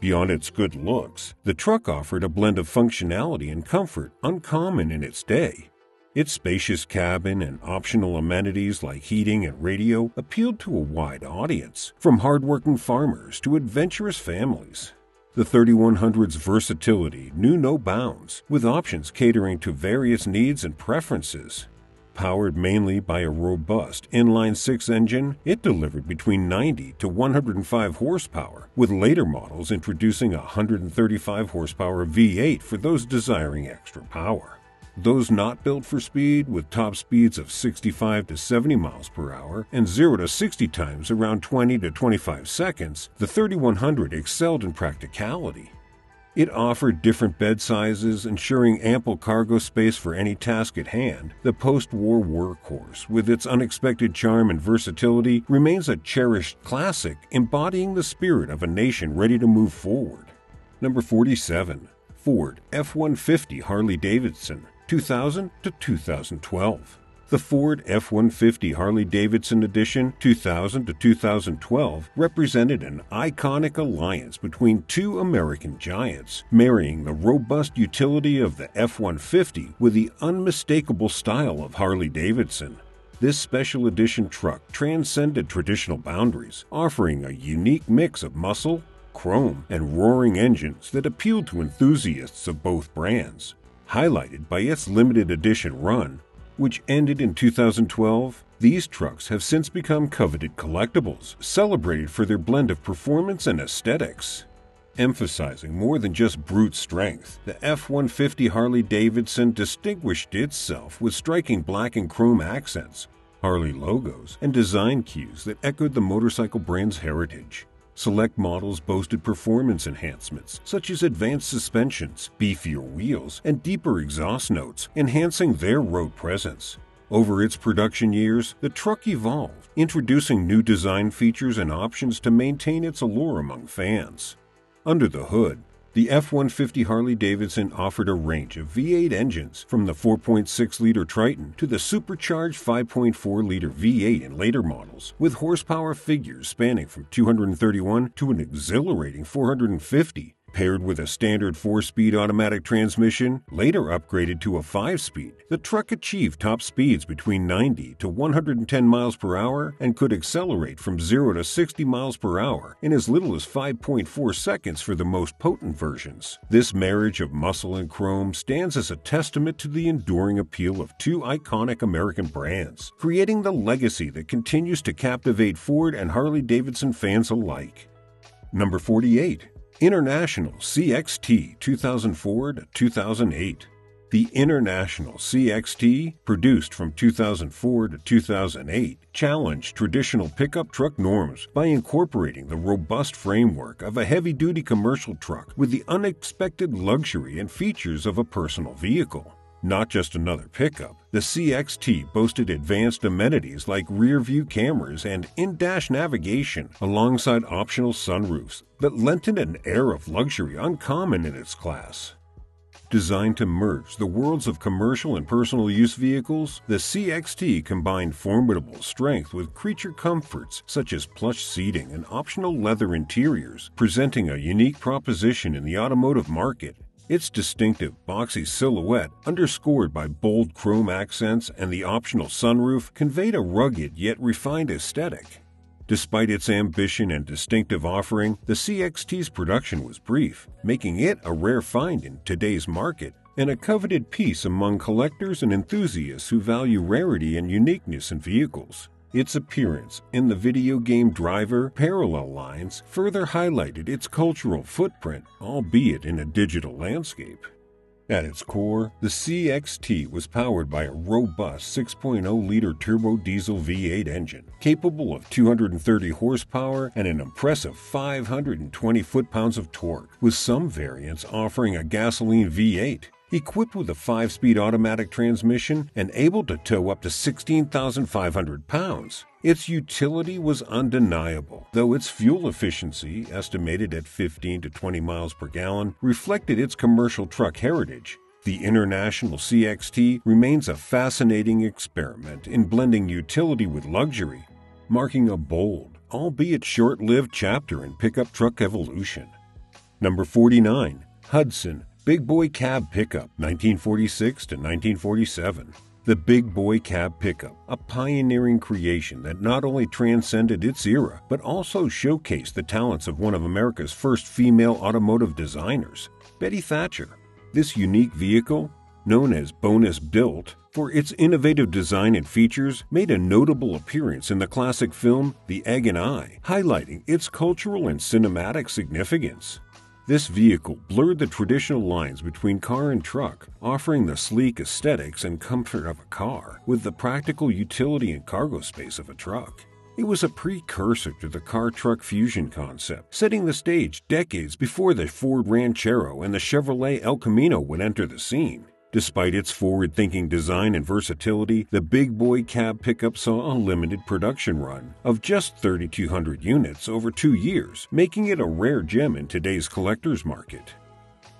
Beyond its good looks, the truck offered a blend of functionality and comfort uncommon in its day. Its spacious cabin and optional amenities like heating and radio appealed to a wide audience, from hardworking farmers to adventurous families. The thirty-one hundred's versatility knew no bounds, with options catering to various needs and preferences. Powered mainly by a robust inline-six engine, it delivered between ninety to one hundred five horsepower, with later models introducing a one hundred thirty-five horsepower V eight for those desiring extra power. Those not built for speed, with top speeds of sixty-five to seventy miles per hour and zero to sixty times around twenty to twenty-five seconds, the thirty-one hundred excelled in practicality. It offered different bed sizes, ensuring ample cargo space for any task at hand. The post-war workhorse, with its unexpected charm and versatility, remains a cherished classic, embodying the spirit of a nation ready to move forward. Number forty-seven. Ford F one fifty Harley-Davidson, two thousand to two thousand twelve. The Ford F one fifty Harley-Davidson Edition two thousand to two thousand twelve represented an iconic alliance between two American giants, marrying the robust utility of the F one fifty with the unmistakable style of Harley-Davidson. This special edition truck transcended traditional boundaries, offering a unique mix of muscle, chrome, and roaring engines that appealed to enthusiasts of both brands. Highlighted by its limited edition run, which ended in two thousand twelve, these trucks have since become coveted collectibles, celebrated for their blend of performance and aesthetics. Emphasizing more than just brute strength, the F one fifty Harley-Davidson distinguished itself with striking black and chrome accents, Harley logos, and design cues that echoed the motorcycle brand's heritage. Select models boasted performance enhancements, such as advanced suspensions, beefier wheels, and deeper exhaust notes, enhancing their road presence. Over its production years, the truck evolved, introducing new design features and options to maintain its allure among fans. Under the hood, the F one fifty Harley-Davidson offered a range of V eight engines, from the four point six liter Triton to the supercharged five point four liter V eight in later models, with horsepower figures spanning from two hundred thirty-one to an exhilarating four hundred fifty, Paired with a standard four-speed automatic transmission, later upgraded to a five-speed, the truck achieved top speeds between ninety to one hundred ten miles per hour and could accelerate from zero to sixty miles per hour in as little as five point four seconds for the most potent versions. This marriage of muscle and chrome stands as a testament to the enduring appeal of two iconic American brands, creating the legacy that continues to captivate Ford and Harley-Davidson fans alike. Number forty-eight. International C X T two thousand four to two thousand eight. The International C X T, produced from two thousand four to two thousand eight, challenged traditional pickup truck norms by incorporating the robust framework of a heavy-duty commercial truck with the unexpected luxury and features of a personal vehicle. Not just another pickup, the C X T boasted advanced amenities like rear-view cameras and in-dash navigation alongside optional sunroofs that lent it an air of luxury uncommon in its class. Designed to merge the worlds of commercial and personal use vehicles, the C X T combined formidable strength with creature comforts such as plush seating and optional leather interiors, presenting a unique proposition in the automotive market. Its distinctive, boxy silhouette, underscored by bold chrome accents and the optional sunroof, conveyed a rugged yet refined aesthetic. Despite its ambition and distinctive offering, the C X T's production was brief, making it a rare find in today's market and a coveted piece among collectors and enthusiasts who value rarity and uniqueness in vehicles. Its appearance in the video game Driver Parallel Lines further highlighted its cultural footprint, albeit in a digital landscape. At its core, the C X T was powered by a robust six point oh liter turbo diesel V eight engine, capable of two hundred thirty horsepower and an impressive five hundred twenty foot-pounds of torque, with some variants offering a gasoline V eight. Equipped with a five-speed automatic transmission and able to tow up to sixteen thousand five hundred pounds, its utility was undeniable, though its fuel efficiency, estimated at fifteen to twenty miles per gallon, reflected its commercial truck heritage. The International C X T remains a fascinating experiment in blending utility with luxury, marking a bold, albeit short-lived, chapter in pickup truck evolution. Number forty-nine. Hudson Big Boy Cab Pickup nineteen forty-six to nineteen forty-seven. The Big Boy Cab Pickup, a pioneering creation that not only transcended its era, but also showcased the talents of one of America's first female automotive designers, Betty Thatcher. This unique vehicle, known as Bonus Built for its innovative design and features, made a notable appearance in the classic film The Egg and I, highlighting its cultural and cinematic significance. This vehicle blurred the traditional lines between car and truck, offering the sleek aesthetics and comfort of a car with the practical utility and cargo space of a truck. It was a precursor to the car-truck fusion concept, setting the stage decades before the Ford Ranchero and the Chevrolet El Camino would enter the scene. Despite its forward-thinking design and versatility, the Big Boy Cab Pickup saw a limited production run of just three thousand two hundred units over two years, making it a rare gem in today's collector's market.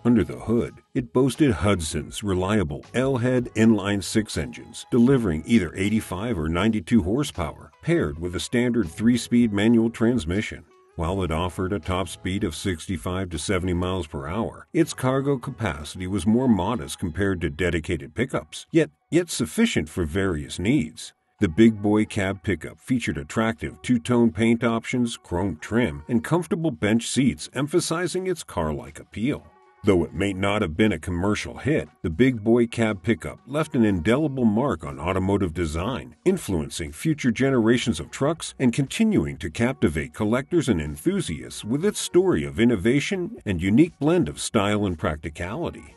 Under the hood, it boasted Hudson's reliable L-head inline-six engines, delivering either eighty-five or ninety-two horsepower, paired with a standard three-speed manual transmission. While it offered a top speed of sixty-five to seventy miles per hour, its cargo capacity was more modest compared to dedicated pickups, yet, yet sufficient for various needs. The Big Boy Cab Pickup featured attractive two-tone paint options, chrome trim, and comfortable bench seats, emphasizing its car-like appeal. Though it may not have been a commercial hit, the Big Boy Cab Pickup left an indelible mark on automotive design, influencing future generations of trucks and continuing to captivate collectors and enthusiasts with its story of innovation and unique blend of style and practicality.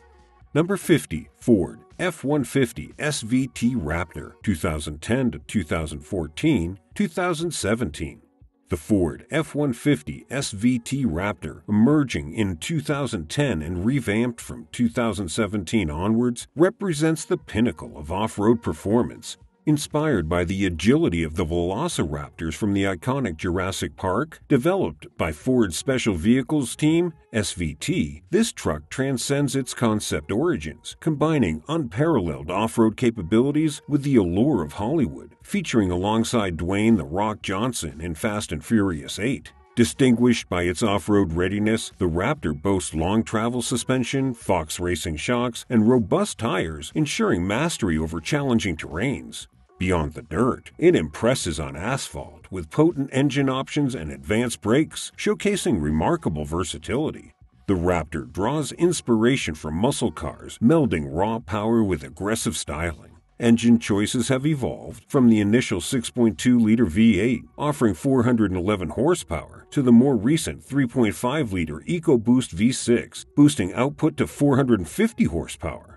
Number fifty. Ford F one fifty S V T Raptor twenty ten to twenty fourteen to twenty seventeen. The Ford F one fifty S V T Raptor, emerging in two thousand ten and revamped from two thousand seventeen onwards, represents the pinnacle of off-road performance. Inspired by the agility of the Velociraptors from the iconic Jurassic Park, developed by Ford's Special Vehicles team, S V T, this truck transcends its concept origins, combining unparalleled off-road capabilities with the allure of Hollywood, featuring alongside Dwayne "The Rock" Johnson in Fast and Furious eight. Distinguished by its off-road readiness, the Raptor boasts long travel suspension, Fox Racing shocks, and robust tires, ensuring mastery over challenging terrains. Beyond the dirt, it impresses on asphalt with potent engine options and advanced brakes, showcasing remarkable versatility. The Raptor draws inspiration from muscle cars, melding raw power with aggressive styling. Engine choices have evolved from the initial six point two liter V eight, offering four hundred eleven horsepower, to the more recent three point five liter EcoBoost V six, boosting output to four hundred fifty horsepower.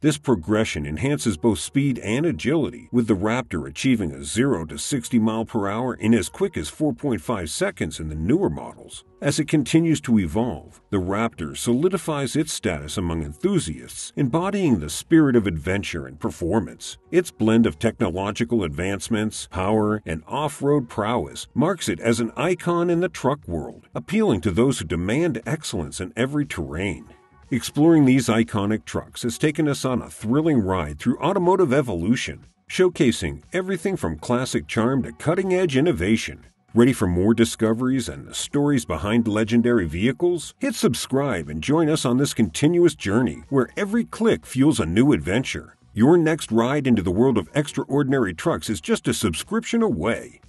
This progression enhances both speed and agility, with the Raptor achieving a zero to sixty mile per hour in as quick as four point five seconds in the newer models. As it continues to evolve, the Raptor solidifies its status among enthusiasts, embodying the spirit of adventure and performance. Its blend of technological advancements, power, and off-road prowess marks it as an icon in the truck world, appealing to those who demand excellence in every terrain. Exploring these iconic trucks has taken us on a thrilling ride through automotive evolution, showcasing everything from classic charm to cutting-edge innovation. Ready for more discoveries and the stories behind legendary vehicles? Hit subscribe and join us on this continuous journey where every click fuels a new adventure. Your next ride into the world of extraordinary trucks is just a subscription away.